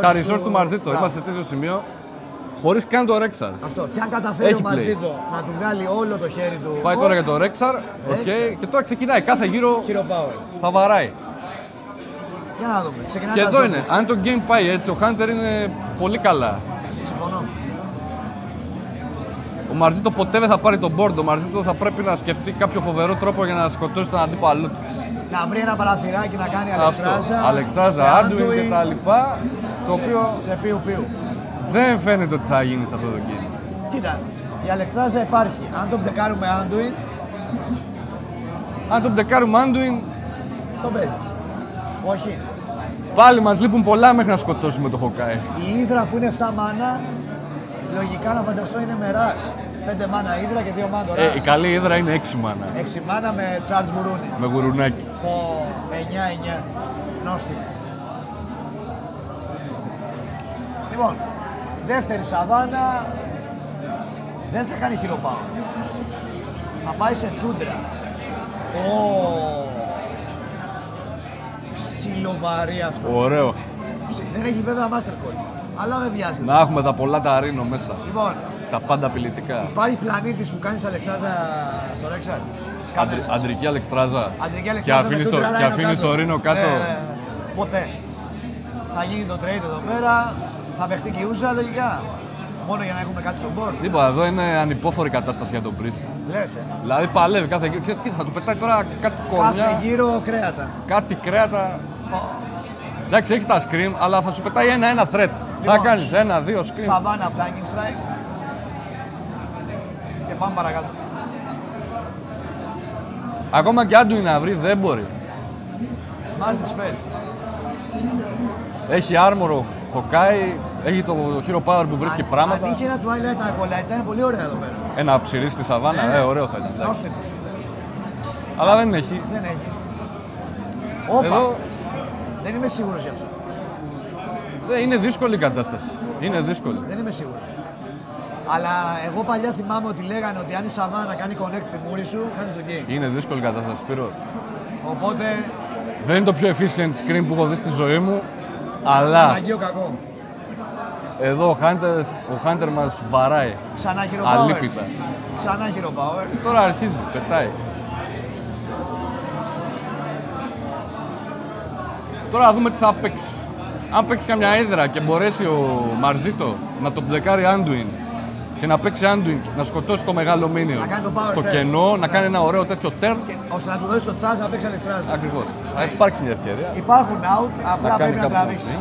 τα resources του Μαρζίτο. Είμαστε σε τέτοιο σημείο χωρίς καν το Rexxar. Αυτό. Και αν καταφέρει ο Μαρζίτο να του βγάλει όλο το χέρι του. Πάει τώρα για το Rexxar. Okay. Και τώρα ξεκινάει. Κάθε γύρο θα βαράει. Για να δούμε. Ξεκινάει και εδώ είναι. Αν το game πάει έτσι, ο Hunter είναι πολύ καλά. Συμφωνώ. Ο Μαρζίτο ποτέ δεν θα πάρει τον board. Ο Μαρζίτο θα πρέπει να σκεφτεί κάποιο φοβερό τρόπο για να σκοτώσει τον αντίπαλό του. Να βρει ένα παραθυράκι να κάνει Alexstrasza, Alexstrasza, Anduin κτλ. Το οποίο σε ποιου ποιου. Δεν φαίνεται ότι θα γίνει σε αυτό το κίνημα. Κοίτα, η Alexstrasza υπάρχει. Αν τον μπτεκάρουμε Anduin. Αν τον μπτεκάρουμε Anduin. Τον παίζεις. Όχι. Πάλι μας λείπουν πολλά μέχρι να σκοτώσουμε το Hawkeye. Η Hydra που είναι επτά μάνα, λογικά να φανταστώ είναι με ρας. πέντε μάνα Hydra και δύο μάνα ρας. Ε, η καλή Hydra είναι έξι μάνα. έξι μάνα με charge γουρούνι. Με γουρουνάκι. Ο εννιά εννιά. Νόστι. Λοιπόν, δεύτερη Savannah. Δεν θα κάνει χειροπάο. Θα πάει σε Tundra. Oh. Ψιλοβαρή αυτό. Ωραίο. Δεν έχει βέβαια master call, αλλά δεν βιάζεται. Να έχουμε τα πολλά τα Rhino μέσα. Λοιπόν, τα πάντα απειλητικά. Υπάρχει πλανήτης που κάνεις Alexstrasza στο Rexxar. Αντρ, αντρική Alexstrasza. Αντρική Alexstrasza. Και αφήνεις το, και αφήνεις το Rhino κάτω. Ναι, ναι. Ποτέ. Θα γίνει το trade εδώ πέρα. Θα παιχτεί και η ούζα λογικά. Μόνο για να έχουμε κάτι στον board. Είπα, εδώ είναι ανυπόφορη κατάσταση για τον Priest. Λες, ε. Δηλαδή παλεύει κάθε γύρο. Ξέρετε, θα του πετάει τώρα κάτι κορμιά. Κάθε γύρο κρέατα. Κάτι κρέατα. Oh. Εντάξει, έχει τα scream, αλλά θα σου πετάει ένα-ένα threat. Λοιπόν, θα κάνεις ένα-δύο scream. Savannah flanking strike. Και πάμε παρακάτω. Ακόμα και Anduin να βρει δεν μπορεί. Μάζι τη spell. Έχει άρμορο Hawkeye. Έχει το hero power που βρίσκει αν, πράγματα. Αν είχε ένα twilight acolyte, ήταν πολύ ωραία εδώ πέρα. Ένα ψηρί στη Savannah, ε, ε, ωραίο θα ήταν. Αλλά δεν έχει. Δεν έχει. Όπα, εδώ... δεν είμαι σίγουρος γι' αυτό. Ε, είναι δύσκολη η κατάσταση. Είναι δύσκολη. Δεν είμαι σίγουρος. Αλλά εγώ παλιά θυμάμαι ότι λέγανε ότι αν η Savannah κάνει connect στη μούρη σου, κάνεις το game. Είναι δύσκολη η κατάσταση, Σπύρο. Οπότε... δεν είναι το πιο efficient screen που έχω δει στη ζωή μου, αλλά... αγίο κακό. Εδώ ο Hunter, ο Hunter μας βαράει. Ξανά hero power. Αλίπητα. Ξανά hero power. Τώρα αρχίζει, πετάει. Τώρα να δούμε τι θα παίξει. Αν παίξει καμιά έδρα και μπορέσει ο Μαρζίτο να τον μπλεκάρει Anduin και να παίξει Anduin, να σκοτώσει το μεγάλο μήνυο στο turn. Κενό, να κάνει ένα ωραίο τέτοιο turn. Και, ώστε να του δώσει το chance να παίξει Alexstrasza. Ακριβώς. Θα υπάρξει μια ευκαιρία. Υπάρχουν out, απλά πρέπει να τραβήξει.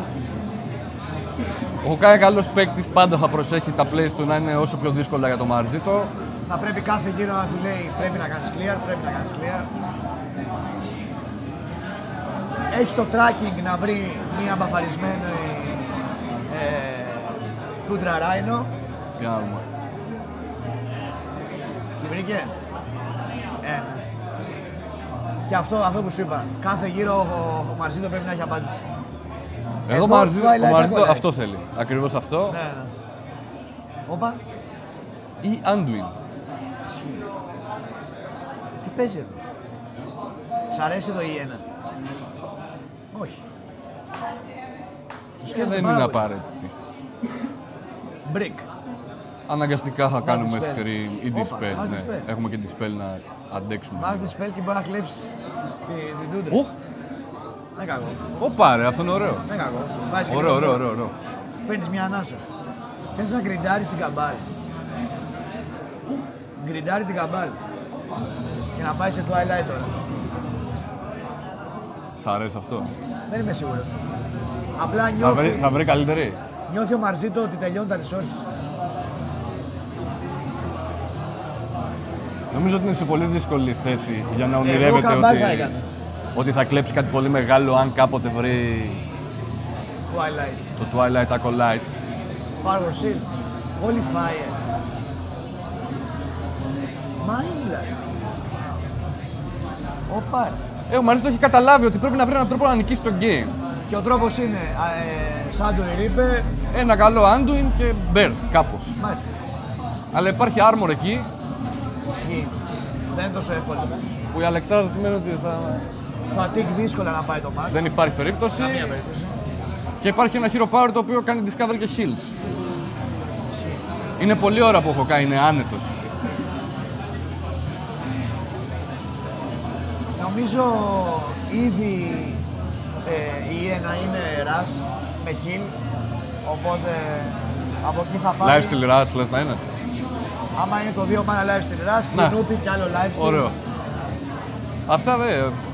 Ο Hawkeye καλός παίκτης, πάντα θα προσέχει τα plays του να είναι όσο πιο δύσκολα για το Μαρζίτο. Θα πρέπει κάθε γύρο να του λέει πρέπει να κάνεις clear, πρέπει να κάνεις clear. Έχει το tracking να βρει μία μπαφαρισμένη ε, Tundra Rhino. Για να δούμε. Τη βρήκε. Ε. Και αυτό, αυτό που σου είπα, κάθε γύρο ο, ο Μαρζίτο πρέπει να έχει απάντηση. Εδώ, Εδώ Μαρζί, ο Μαρζίτο αυτό θέλει. Ακριβώς αυτό. Ναι, ναι. Όπα. Ή Anduin. Τι παίζει εδώ. Σ' αρέσει το ή ένα. Όχι. Το δεν είναι απαραίτητη. Brick. Αναγκαστικά θα Mas κάνουμε dispel. Screen ή dispel. Opa, ναι. dispel. Έχουμε και dispel να αντέξουμε. Μας dispel και μπορεί να κλέψεις την Tundra. Οχ! Δεν κακό. Ωπα ρε, αυτό είναι ωραίο. Δεν κακό. Ωραίο, ωραίο, ωραίο, ωραίο. Παίρνεις μια ανάσα. Θες να γκριντάρεις την Kabal. Γκριντάρει την Kabal. Και να πάει σε twilight τώρα. Σ' αρέσει αυτό. Δεν είμαι σίγουρος. Απλά νιώθει... Θα βρει, θα βρει καλύτερη. Νιώθει ο Μαρζίτο ότι τελειώνει τα resources. Νομίζω ότι είναι σε πολύ δύσκολη θέση για να ονειρεύεται ότι... θα ότι θα κλέψει κάτι πολύ μεγάλο αν κάποτε βρει... Twilight. Το Twilight Acolyte. Power Shield. Holy Fire. Mindless. Όπα. Ε, ο Μαρζίτο έχει καταλάβει ότι πρέπει να βρει έναν τρόπο να νικήσει το game. Και ο τρόπος είναι Shadow Vision. Ένα καλό Anduin και Burst κάπως. Μάλιστα. Αλλά υπάρχει armor εκεί. Ισχύει. Δεν είναι τόσο εύκολο. Που η Alexstrasza σημαίνει ότι θα... θα τίκει δύσκολα να πάει το match. Δεν υπάρχει περίπτωση. Καμία περίπτωση. Και υπάρχει ένα hero power το οποίο κάνει discover και heals. Είναι πολλή ώρα που ο Hawkeye είναι άνετος. Νομίζω ήδη ε, η ένα είναι ρας με χιλ, οπότε από εκεί θα πάει. Lifestyle ρας λες να είναι. Άμα είναι το δύο μάνα lifestyle ρας, κουνούπι και άλλο lifestyle. Ωραίο. Αυτά δε,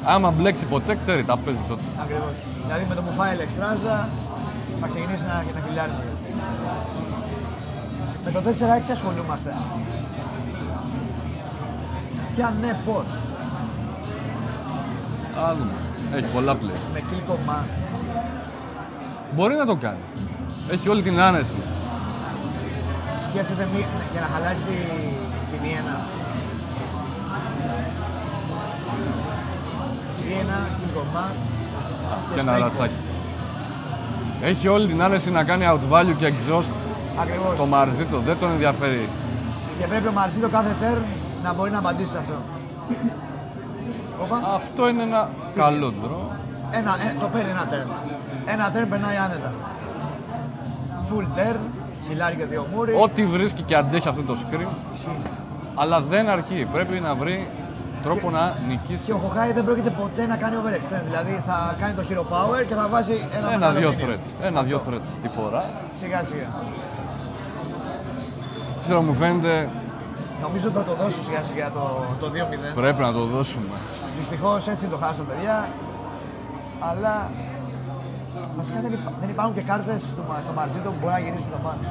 άμα μπλέξει ποτέ ξέρει τα παίζει τότε. Ακριβώς. Δηλαδή με το που φάει Alexstrasza θα ξεκινήσει να, να κυλιάρει. Με το τέσσερα έξι ασχολούμαστε. Κι αν ναι, πώς. Άλλο. Έχει πολλά πλέον. Με κλικωμά. Μπορεί να το κάνει. Έχει όλη την άνεση. Σκέφτεται μη, για να χαλάσει τη, την Ιένα. Ιένα, κλικωμά και, και ένα ρασάκι. Έχει όλη την άνεση να κάνει outvalue και exhaust. Ακριβώς. Το Μαρζίτο δεν τον ενδιαφέρει. Και πρέπει ο Μαρζίτο κάθε τέρ να μπορεί να απαντήσει σε αυτό. Αυτό είναι ένα τι καλό ντρο. Ένα, ε, το παίρνει ένα τέρ. Ένα τέρ περνάει άνετα. Full τέρ, χιλάρι και δύο μούρι. Ό,τι βρίσκει και αντέχει αυτό το screen. Αλλά δεν αρκεί. Πρέπει να βρει τρόπο και, να νικήσει. Και ο Hawkeye δεν πρόκειται ποτέ να κάνει overextend. Δηλαδή θα κάνει το hero power και θα βάζει ένα. Ένα-δύο threat. Ένα-δύο threat τη φορά. Σιγά-σιγά. Ξέρω, μου φαίνεται. Νομίζω ότι θα το δώσω σιγά-σιγά το, το δύο μηδέν. Πρέπει να το δώσουμε. Δυστυχώς έτσι το χάσουν, παιδιά. Αλλά βασικά δεν, υπά... δεν υπάρχουν και κάρτες στο, στο Μαρζίτο που μπορεί να γυρίσουν το μάτσο.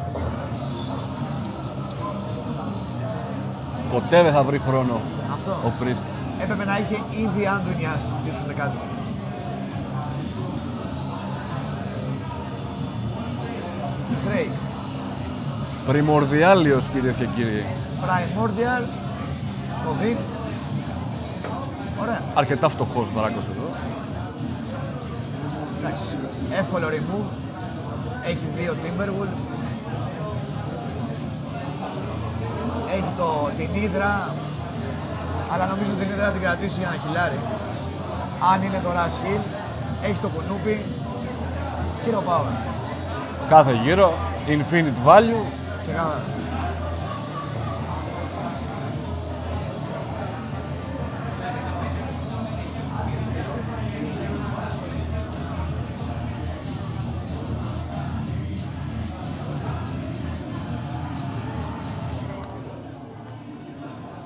Ποτέ δεν θα βρει χρόνο. Αυτό. Ο Priest. Έπρεπε να είχε ήδη Anduin για να συζητήσουν κάτι. Drake. Πριμορδιάλιος, κυρίες και κύριοι. Primordial, το δει. Ωραία. Αρκετά φτωχός δράκος εδώ. Εντάξει, εύκολο remove. Έχει δύο Timberwolf. Έχει το, την Ήδρα. Αλλά νομίζω την Ήδρα την κρατήσει για να χιλάρει. Αν είναι το Rush Hill, έχει το κουνούπι. Hero Power. Κάθε γύρο, Infinite Value. Ξεκάθαρα.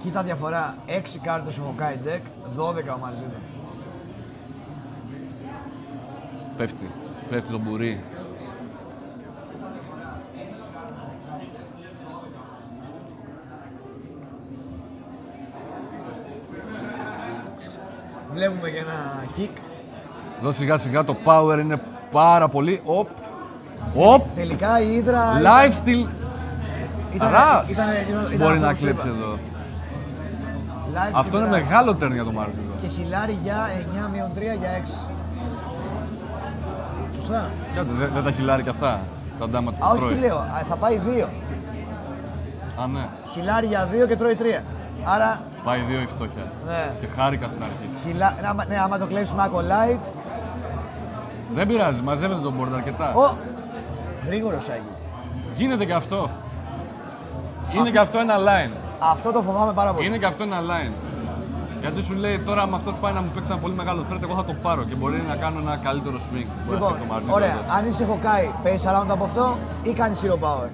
Κοίτα διαφορά, έξι κάρτες ο Hawkeye deck, δώδεκα ο Μαρζίνο. Πέφτει, πέφτει το μπουρί. Βλέπουμε και ένα kick. Εδώ σιγά σιγά το power είναι πάρα πολύ. Οπ, οπ. Τελικά η Ήδρα... Lifesteal... Ρας! Μπορεί να κλέψει εδώ. Αυτό είναι μεγάλο τέρν για το Μάρτιν. Και χιλάρι για εννιά τρία για έξι. Σωστά. Δεν δε τα χιλάρι και αυτά. Τα ντάμα της που τρώει. Α, όχι, τι λέω. Α, θα πάει δύο. Α, ναι. Χιλάρι για δύο και τρώει τρία. Άρα... Πάει δύο η φτώχεια. Ναι. Και χάρηκα στην αρχή. Χιλά... Ναι, άμα το κλέψει Μάκο Λάιτ. Δεν πειράζει, μαζεύεται τον board αρκετά. Ω! Γρήγορος Άγγι. Γίνεται και αυτό. Είναι αυτό... και αυτό ένα line. Αυτό το φοβάμαι πάρα πολύ. Είναι και αυτό ένα line. Γιατί σου λέει τώρα με αυτό που πάει να μου παίξει ένα πολύ μεγάλο threat, εγώ θα το πάρω και μπορεί να κάνω ένα καλύτερο swing. Λοιπόν, ωραία. Αν είσαι Hawkeye, παίζει round από αυτό ή κάνει hero power.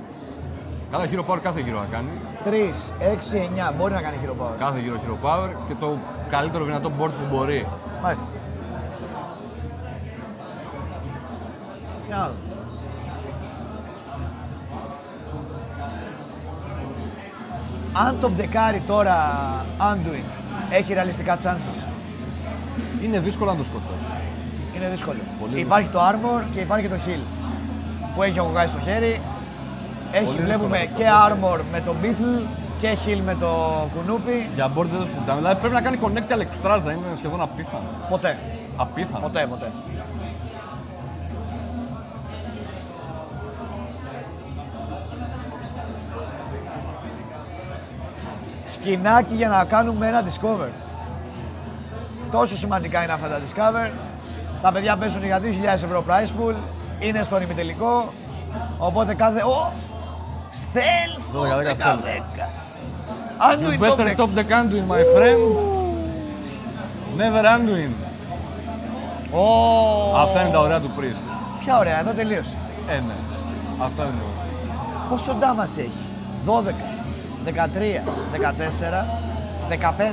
Κάθε hero power κάθε γύρο θα κάνει. τρία, έξι, εννιά. Μπορεί να κάνει hero power. Κάθε γύρο hero power και το καλύτερο δυνατό board που μπορεί. Μάλιστα. Yeah. Αν τον μπτεκάρει τώρα, Anduin, έχει ρεαλιστικά chances. Είναι δύσκολο να το σκοτώσει. Είναι δύσκολο. Πολύ υπάρχει δύσκολο. Το armor και υπάρχει το heal που έχει ο Hawkeye στο χέρι. Έχει, βλέπουμε και armor με το beetle και heal με το κουνούπι. Για board δεν το συζητάμε. Δηλαδή πρέπει να κάνει connect Alexstrasza, είναι σχεδόν απίθανο. Ποτέ. Απίθανο. Ποτέ, ποτέ. Σκηνάκι για να κάνουμε ένα discover. Τόσο σημαντικά είναι αυτά τα discover. Τα παιδιά παίζουν για δύο χιλιάδες ευρώ prize pool. Είναι στον ημιτελικό. Οπότε κάθε... Ω! Stealth! δώδεκα δέκα. You better top the Anduin, my friend. Never Anduin. Αυτά είναι τα ωραία του Priest. Ποια ωραία, εδώ τελείωσε. Ε, ναι. Αυτά είναι. Πόσο damage έχει. δώδεκα. δεκατρία, δεκατέσσερα, δεκαπέντε.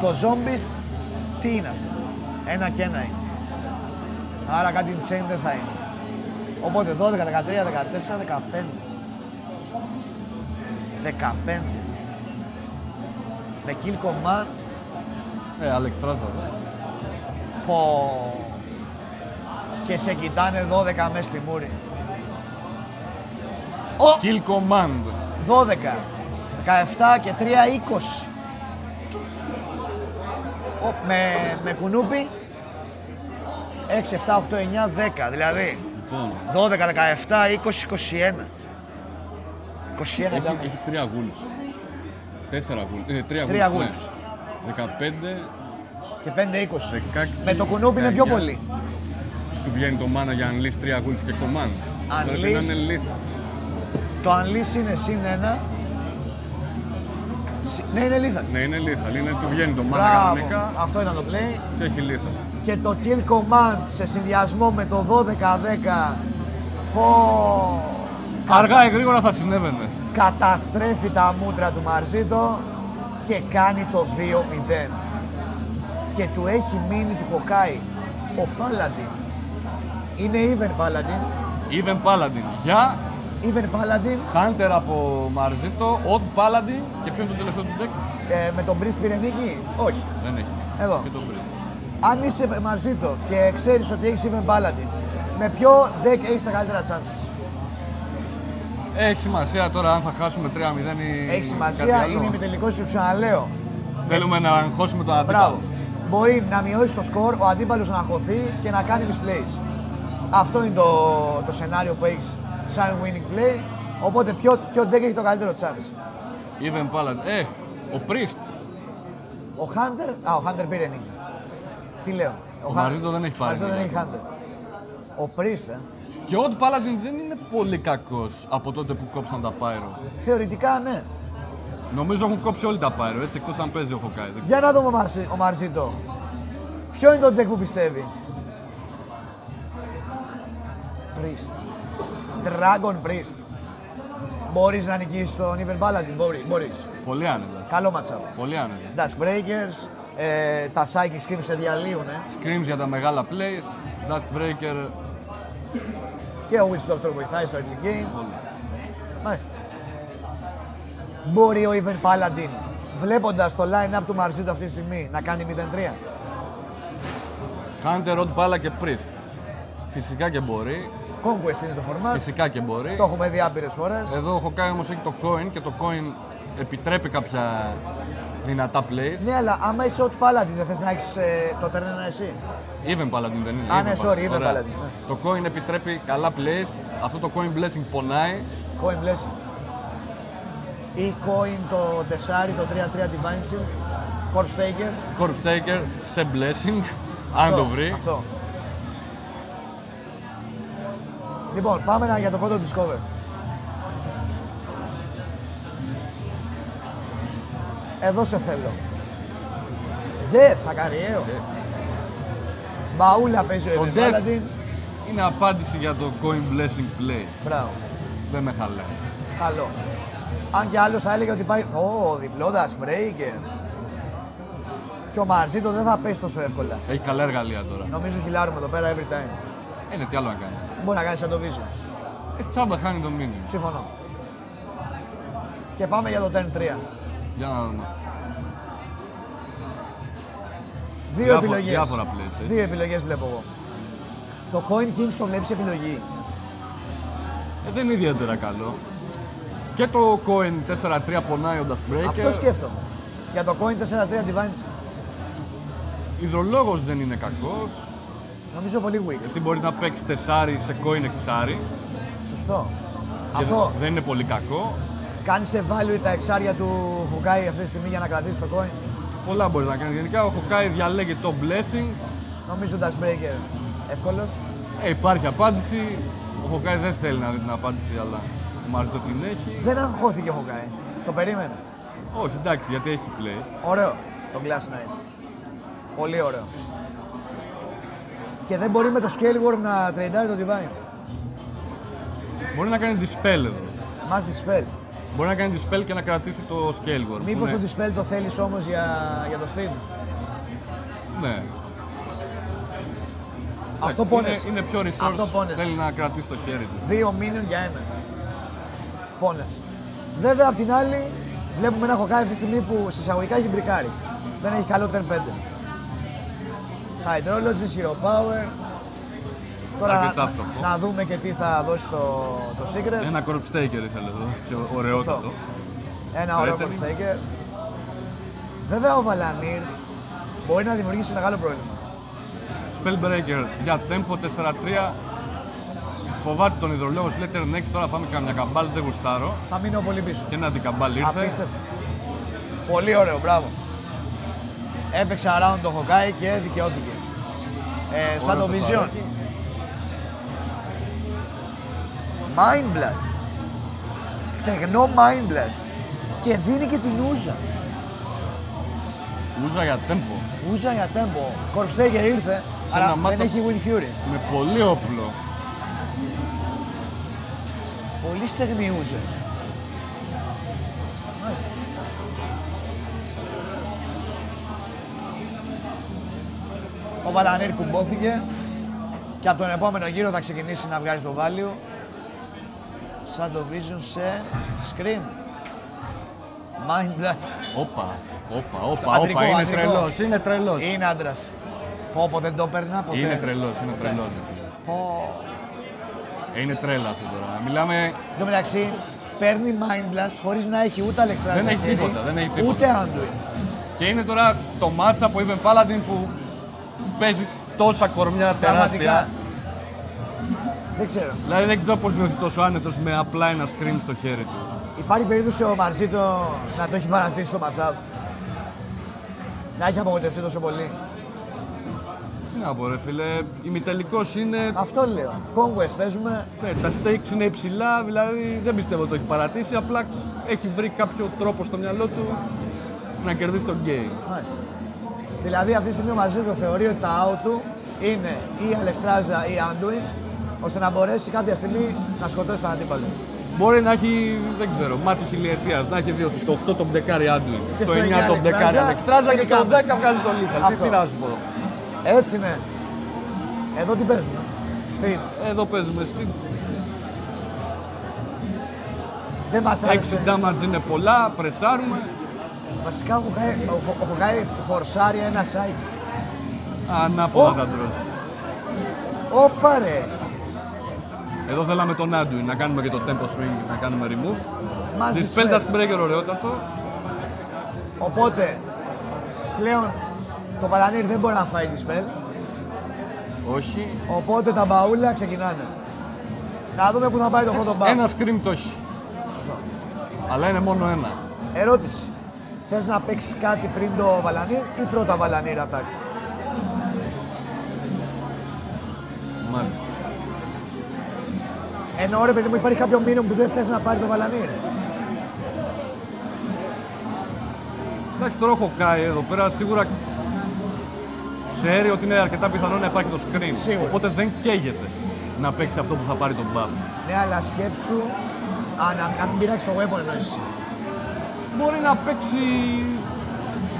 Το Zombies τι είναι αυτό. Ένα και ένα είναι. Άρα κάτι insane δεν θα είναι. Οπότε δώδεκα, δεκατρία, δεκατέσσερα, δεκαπέντε. δεκαπέντε. Με kill command. Ε, Alexstrasza. Πω. Και σε κοιτάνε δώδεκα μέσα στη μούρη. Oh! Kill command. δώδεκα, δεκαεπτά και τρία, είκοσι. Oh, με, με κουνούπι. έξι, επτά, οκτώ, εννιά, δέκα. Δηλαδή, δώδεκα, δεκαεπτά, είκοσι, είκοσι ένα. Έχει, έχει τρία γουλφ. Τέσσερα γουλφ. Τρία γουλφ. δεκαπέντε και πέντε, είκοσι. Με το κουνούπι είναι πιο πολύ. Του βγαίνει το μάνα για unleash τρία γουλφ και command. Unleash. Το unleash είναι συν ένα. Ναι, είναι lethal. Ναι, είναι lethal. Είναι, του βγαίνει το μάνα κανονικά. Αυτό ήταν το play. Και έχει lethal. Και το kill command σε συνδυασμό με το δώδεκα δέκα. Πω. Αργά ή γρήγορα θα συνέβαινε. Καταστρέφει τα μούτρα του Μαρζίτο και κάνει το δύο μηδέν. Και του έχει μείνει του Hawkeye ο Paladin. Είναι Even Paladin. Even Paladin. Για... Even Paladin. Hunter από Μαρζίτο, Odd Paladin. Και ποιο είναι το τελευταίο του deck. Ε, με τον Priest πήρε νίκη. Όχι. Δεν έχει. Εδώ. Και τον Priest. Αν είσαι Μαρζίτο και ξέρεις ότι έχεις Even Paladin, με ποιο deck έχεις τα καλύτερα chances. Έχει σημασία τώρα αν θα χάσουμε τρία μηδέν ή. Έχει σημασία, είναι επιτελικό, σου ξαναλέω. Θέλουμε να αγχώσουμε τον αντίπαλο. Μπράβο. Μπορεί να μειώσει το σκορ, ο αντίπαλος να αγχωθεί και να κάνει misplays. Αυτό είναι το, το σενάριο που έχει σαν winning play. Οπότε ποιο, ποιο deck έχει το καλύτερο chance. Even Paladin. Ε, ο Priest. Ο Hunter. Α, ο Hunter πήρε νίκη. Τι λέω. Ο, ο Μαρζίτο δεν έχει πάρει. Δεν έχει Hunter. Ο Priest, ε. Και ο Odd Paladin δεν είναι πολύ κακός από τότε που κόψαν τα Pyro. Θεωρητικά ναι. Νομίζω έχουν κόψει όλοι τα Pyro, έτσι, εκτός αν παίζει ο Hawkeye. Για να δούμε ο Μαρζίτο. Ποιο είναι το deck που πιστεύει. Priest. Dragon Priest. Μπορείς να νικήσεις τον Even Paladin, μπορεί, μπορείς. Πολύ άνετα. Καλό ματσάβο. Πολύ άνετα. Dust Breakers, ε, τα Psychic Screams σε διαλύουν. Ε. Screams για τα μεγάλα plays, Dust Breaker. Και ο Witch Doctor βοηθάει στο early game. Μάλιστα. Μπορεί ο Even Paladin, βλέποντας το line-up του Μαρζίτο αυτή τη στιγμή, να κάνει μηδέν τρία. Hunter, Odd Pala και Priest. Φυσικά και μπορεί. Conquest είναι το format. Φυσικά και μπορεί. Το έχουμε δει άπειρες φορές. Εδώ ο Hawkeye όμως έχει το coin και το coin επιτρέπει κάποια δυνατά plays. Ναι, αλλά άμα είσαι Odd Paladin δεν θες να έχεις ε, το turn ένα εσύ. Even Paladin δεν είναι. Α, ναι, sorry, Even Paladin. Yeah. Το coin επιτρέπει καλά plays. Αυτό το coin blessing πονάει. Coin blessing. Ή coin το τεσάρι, το τρία τρία Divine Shield. Corpsetaker. Corpsetaker σε blessing. Αν το βρει. Αυτό. Λοιπόν, πάμε να, για το πρώτο discover. Εδώ σε θέλω. Death, ακαριέο. Death. Μπαούλα παίζει ο Even Paladin. Είναι απάντηση για το coin blessing play. Μπράβο. Δεν με χαλάει. Καλό. Αν και άλλος θα έλεγε ότι πάει... Ω, oh, διπλό Dust Breaker. Και ο Μαρζίτο δεν θα πέσει τόσο εύκολα. Έχει καλά εργαλεία τώρα. Νομίζω χιλάρουμε εδώ πέρα every time. Είναι, τι άλλο να κάνει. Μπορεί να κάνει σαν το Vision. Ε, τσάμπα χάνει το μήνυμα. Συμφωνώ. Και πάμε για το τεν τρία. Για να δούμε. Δύο διάφορα, επιλογές. Διάφορα πλαίσια. Δύο επιλογές βλέπω εγώ. Το Coin Kings το βλέπεις επιλογή. Ε, δεν είναι ιδιαίτερα καλό. Και το Coin τέσσερα τρία πονάει ο Dust Breaker. Αυτό σκέφτομαι. Για το Coin τέσσερα τρία Divine. Υδρολόγος δεν είναι κακός. Νομίζω πολύ weak. Γιατί μπορεί να παίξει τεσάρι σε Coin εξάρι. Σωστό. Και αυτό δεν είναι πολύ κακό. Κάνει σε value τα εξάρια του Hawkeye αυτή τη στιγμή για να κρατήσει το Coin. Πολλά μπορεί να κάνει. Γενικά ο Hawkeye διαλέγει το blessing. Νομίζω Dust Breaker εύκολος. Ε, υπάρχει απάντηση. Ο Hawkeye δεν θέλει να δει την απάντηση, αλλά ο Μαρζίτο την έχει. Δεν αγχώθηκε ο Hawkeye. Το περίμενε. Όχι, εντάξει, γιατί έχει play. Ωραίο το Glass Knight. Πολύ ωραίο. Και δεν μπορεί με το Scaleworm να τρεντάρει το Divine. Μπορεί να κάνει Dispel εδώ. Μας Dispel. Μπορεί να κάνει Dispel και να κρατήσει το Scaleworm. Μήπως ναι. Το Dispel το θέλεις όμως για, για το speed. Ναι. Αυτό πόνες. Είναι, είναι πιο resource, θέλει να κρατήσει το χέρι του. Δύο μίνιον για ένα. Πόνες. Βέβαια απ' την άλλη βλέπουμε ένα Hawkeye αυτή τη στιγμή που σε εισαγωγικά έχει μπρικάρει. Δεν έχει καλό turn πέντε. Hydrology, Hero Power. Τώρα να δούμε και τι θα δώσει το, το Secret. Ένα Corpsetaker ήθελε εδώ, ωραιότατο. Ένα ωραίο Corpsetaker. Βέβαια ο Βαλανίρ μπορεί να δημιουργήσει μεγάλο πρόβλημα. Spellbreaker για tempo τέσσερα τρία. Φοβάται τον υδρολόγο, σου λέει turn έξι, τώρα φάμε καμιά καμπάλ, δεν γουστάρω. Θα μείνω πολύ πίσω. Και ένα δικαμπάλ ήρθε. Απίστευτο. Πολύ ωραίο, μπράβο. Έπαιξε around το Hawkeye και δικαιώθηκε. Ε, σαν το Vision. Mind Blast. Στεγνό Mind Blast. Και δίνει και την ούζα. Ούζα για tempo. Ούζα για tempo. Corpsetaker ήρθε, σε αλλά δεν μάτσα... έχει Wind Fury. Με πολύ όπλο. Πολύ στεγνή ούζα. Μάλιστα. Ο Βαλανίρ κουμπώθηκε και από τον επόμενο γύρο θα ξεκινήσει να βγάζει το value. Σαν το Vision σε Scream. Mind Blast. Όπα, όπα, όπα, όπα, είναι αντρικό. Τρελός, είναι τρελός. Είναι άντρας. Πω, πω, δεν το περνά ποτέ. Είναι τρελός, είναι ποτέ. Τρελός. Πω. Είναι τρέλα αυτό τώρα. Μιλάμε... Εν τω μεταξύ, παίρνει Mind Blast χωρίς να έχει ούτε Alexstrasza. Δεν έχει τίποτα, δεν έχει τίποτα. Ούτε Anduin. Και είναι τώρα το μάτσα που είπε Paladin που παίζει τόσα κορμιά τεράστια. Πραγματικά. Δεν ξέρω. Δηλαδή δεν ξέρω πώς νιώθει τόσο άνετος με απλά ένα screen στο χέρι του. Υπάρχει περίπτωση ο Μαρζίτο να το έχει παρατήσει στο matchup. Να έχει απογοητευτεί τόσο πολύ. Τι να πω ρε φίλε, ημιτελικός είναι... Αυτό λέω. Conquest παίζουμε. Ναι, τα stakes είναι υψηλά, δηλαδή δεν πιστεύω ότι το έχει παρατήσει, απλά έχει βρει κάποιο τρόπο στο μυαλό του να κερδίσει το game. Μάλιστα. Δηλαδή αυτή τη στιγμή ο Μαρζίτο θεωρεί ότι τα out του είναι ή Alexstrasza ή Anduin, ώστε να μπορέσει κάποια στιγμή να σκοτώσει τον αντίπαλο. Μπορεί να έχει, δεν ξέρω, μάτι χιλιετίας, να έχει δύο του, στο οκτώ τον μπδεκάρι Anduin, στο εννιά τον μπδεκάρι Alexstrasza και στο δέκα βγάζει τον Lethal. Τι να σου πω. Έτσι είναι. Εδώ τι παίζουμε. Στην. Εδώ παίζουμε στην. Δεν μας άρεσε. έξι damage είναι πολλά, πρεσάρουμε. Βασικά ο Hawkeye φορσάρει ένα Psychic. Ανάποδα θα τρώσει. Ωπα ρε. Εδώ θέλαμε τον Anduin, να κάνουμε και το tempo swing, να κάνουμε remove. Dispel Dust Breaker ωραιότατο. Οπότε, πλέον το Βαλανίρ δεν μπορεί να φάει dispel. Όχι. Οπότε τα μπαούλα ξεκινάνε. Να δούμε πού θα πάει το πρώτο μπαούλα. Ένα scream το έχει. Σωστό. Αλλά είναι μόνο ένα. Ερώτηση. Θες να παίξεις κάτι πριν το Βαλανίρ ή πρώτα Βαλανίρ attack. Μάλιστα. Ενώ ρε παιδί μου υπάρχει κάποιο μήνυμα που δεν θες να πάρει το Βαλανίρ. Εντάξει, τώρα έχω Hawkeye εδώ πέρα, σίγουρα ξέρει ότι είναι αρκετά πιθανό να υπάρχει το screen. Σίγουρα. Οπότε δεν καίγεται να παίξει αυτό που θα πάρει τον buff. Ναι, αλλά σκέψου, α, να, να μην πειράξει το weapon εννοείς. Μπορεί να παίξει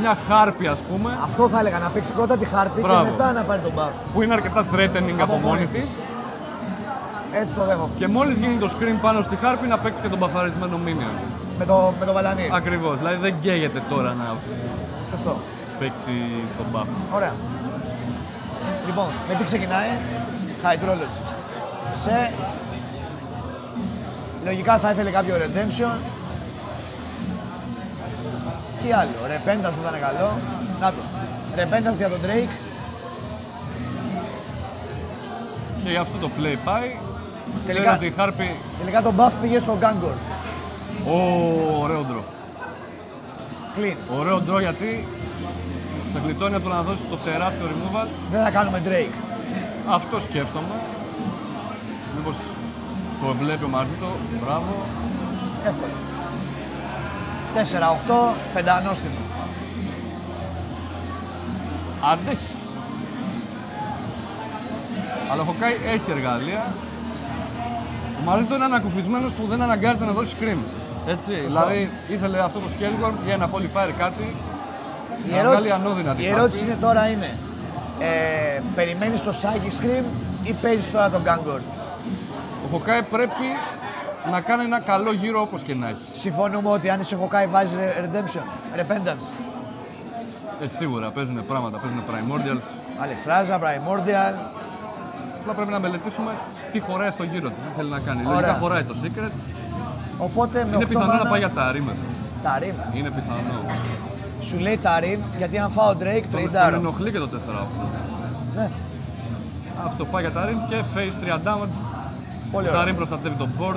μια χάρπη ας πούμε. Αυτό θα έλεγα, να παίξει πρώτα τη χάρπη. Μπράβο. Και μετά να πάρει τον buff. Που είναι αρκετά threatening από, από μόνη τη. Έτσι το δέχομαι. Και μόλις γίνει το screen πάνω στη χάρπη να παίξει και τον μπαφαρισμένο minion. Με το, με το βαλανί. Ακριβώς, δηλαδή δεν καίγεται τώρα να Σωστό. παίξει τον buff. Ωραία. Λοιπόν, με τι ξεκινάει, Hydrology. Σε... Λογικά θα ήθελε κάποιο Redemption. Τι άλλο, Repentance που θα είναι καλό. Να το. Repentance για τον Drake. Και για αυτό το play πάει. Τελικά, ξέρω ότι η Χάρπη... Τελικά το buff πήγε στο Gangor. Ω, ωραίο ντρο. Clean. Ωραίο ντρο γιατί σε γλιτώνει από το να δώσει το τεράστιο removal. Δεν θα κάνουμε Drake. Αυτό σκέφτομαι. Μήπως το βλέπει ο Μαρζίτο. Μπράβο. Εύκολο. τέσσερα οχτώ, πεντανόστιμο. Αντέχει. Αλλά ο Hawkeye έχει εργαλεία. Ο Μαρζίτο είναι ανακουφισμένος που δεν αναγκάζεται να δώσει scream. Έτσι, Φωστό. δηλαδή ήθελε αυτό το Skelgor για ένα Holy Fire κάτι. Η, ερώτηση, η ερώτηση είναι τώρα είναι, ε, ε, περιμένεις το Psychic Scream ή παίζεις τώρα τον Gangor. Ο Hawkeye πρέπει να κάνει ένα καλό γύρο όπως και να έχει. Συμφωνούμε ότι αν είσαι Hawkeye βάζεις Redemption, Repentance. Ε, σίγουρα παίζουν πράγματα, παίζουν Primordials. Alexstrasza, Primordial. Απλά πρέπει να μελετήσουμε τι χωράει στο γύρο του, τι θέλει να κάνει. Ωραία. Λογικά χωράει το Secret. Οπότε, με είναι πιθανό μάνα... να πάει για Tarim. Tarim. Είναι πιθανό. Σου λέει Tarim, γιατί αν φάω Drake, τριντάρω. Τον ενοχλεί και το τέσσερα. Ναι. Αυτό πάει για Tarim και face τρία damage. Πολύ ωραίο. Tarim προστατεύει τον board.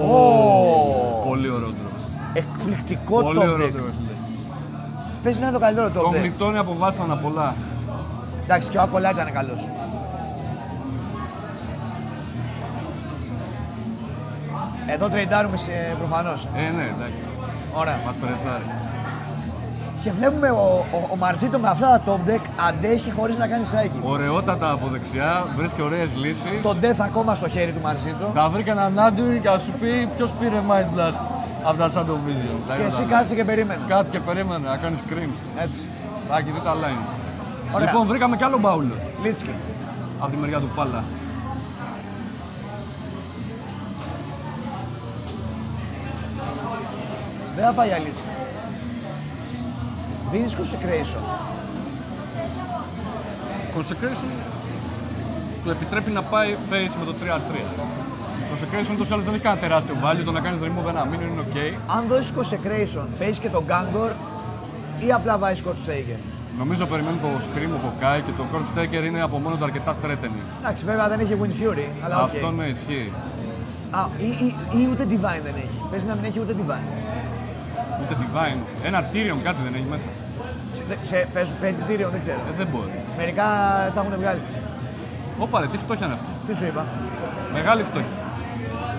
Oh. Oh. Πολύ ωραίο τρόπο. Εκπληκτικό τρόπο. Πολύ ωραίο τρόπο. Πες να είναι το καλύτερο τρόπο. Τον γλιτώνει από βάσανα πολλά. Εντάξει, και ο Άκολα ήταν καλός. Εδώ τρεϊντάρουμε προφανώς. Ε, ναι, εντάξει. Ωραία. Μας περαισάρει. Και βλέπουμε ο, ο, ο Μαρζίτο με αυτά τα top deck αντέχει χωρίς να κάνει σάκι. Ωραιότατα από δεξιά, βρίσκει ωραίες λύσεις. Το death ακόμα στο χέρι του Μαρζίτο. Θα βρει έναν Anduin και θα σου πει ποιος πήρε Mind Blast από τα Shadow Vision. Και εσύ κάτσε και περίμενε. Κάτσε και περίμενε, να κάνει screams. Έτσι. Θα κοιτεί τα lines. Ωραία. Λοιπόν, βρήκαμε κι άλλο μπάουλο. Λίτσκι. Από τη μεριά του Πάλα. Δεν θα πάει για Λίτσικα. Δίνεις Consecration. Consecration του επιτρέπει να πάει face με το τρία τρία. Consecration τόσο άλλως δεν έχει κανένα τεράστιο value, το να κάνεις remove ένα μήνυμα είναι ok. Αν δώσεις Consecration, παίζεις και τον Gangor ή απλά βάζεις Corpsetaker. Νομίζω περιμένει το Scream ο Hawkeye και το Corpsetaker είναι από μόνο του αρκετά threatening. Εντάξει, βέβαια δεν έχει Wind Fury, αλλά okay. Αυτό ναι, ισχύει. Α, ή, ή, ή ούτε Divine δεν έχει. Παίζει να μην έχει ούτε Divine. Ούτε Divine. Ένα Tirion κάτι δεν έχει μέσα. Παίζει Tirion, δεν ξέρω. Ε, δεν μπορεί. Μερικά τα έχουν βγάλει. Ωπα ρε, τι φτώχεια είναι αυτή. Τι σου είπα. Μεγάλη φτώχεια.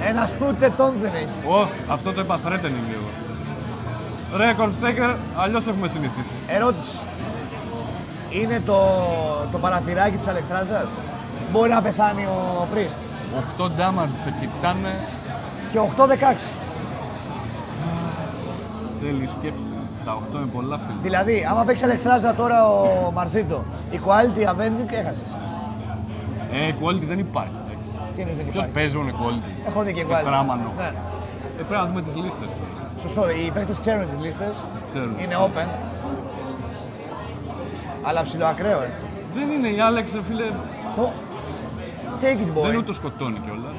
Ένα ούτε τόν δεν έχει. Ω, αυτό το είπα threatening λίγο. Ρε Corpsetaker, αλλιώς έχουμε συνηθίσει. Ερώτηση. Είναι το, το παραθυράκι της Alexstrazzas. Μπορεί να πεθάνει ο Priest. οκτώ damage σε κοιτάνε. Και οκτώ δεκαέξι. Θέλει σκέψη. Τα οκτώ είναι πολλά φίλοι. Δηλαδή, άμα παίξει Alexstrasza τώρα ο Μαρζίτο, Equality, Avenging, έχασες. Ε, Equality δεν υπάρχει. Τι είναι, δεν υπάρχει. Ποιος παίζει τον Equality. Έχω δει και Equality. Τετράμανο. Ναι. Ε, πρέπει να δούμε τις λίστες. Σωστό. Οι παίκτες ξέρουν τις λίστες. Τις ξέρουν. Είναι open. Αλλά ψιλοακραίο, ε. Δεν είναι η Alex, φίλε. Το... Take it, boy. Δεν ούτω σκοτώνει κιόλα.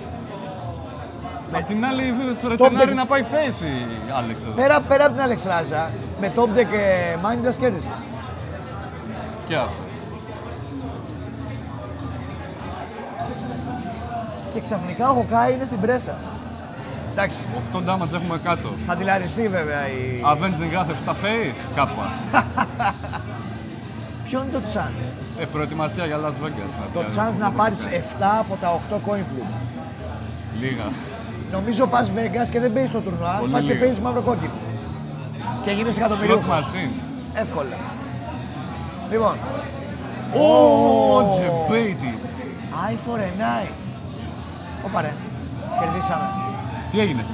Απ' την άλλη, θρετενάρει να πάει face η Άλεξ εδώ. Πέρα, πέρα από την Alexstrasza, με top deck και Mind Blast κέρδισες. Και αυτό. Και ξαφνικά ο Hawkeye είναι στην πρέσα. Εντάξει. οκτώ damage έχουμε κάτω. Θα τη λαριστεί βέβαια η... Avenging Wrath επτά face, κάπου. Ποιο είναι το chance. Ε, προετοιμασία για Las Vegas. Το chance να πάρεις επτά από τα οκτώ coin flip. Λίγα. Νομίζω πας Vegas και δεν παίζεις το τουρνουά, πας και παίζεις μαύρο κόκκινο. Και γίνεις εκατομμυριούχος. Εύκολα. Λοιπόν. Ω, τζεμπέιτι. Eye for an eye. Ωπα ρε, κερδίσαμε. Τι έγινε.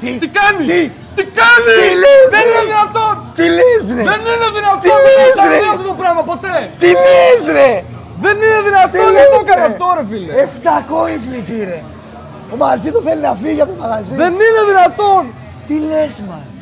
Τι, τι κάνει. Τι, τι κάνει. Τι λες, δεν είναι δυνατόν. Τι λες ρε. Δεν είναι δυνατόν. Τι λες ρε. Δεν είναι αυτό το πράγμα ποτέ. Τι λες ρε. Δεν είναι δυνατόν. Δεν το έκανε αυτό ρε φίλε. Εφτά κόινφλι πήρε. Ο Μαρζίτο θέλει να φύγει από το μαγαζί. Δεν είναι δυνατόν! Τι λες, man!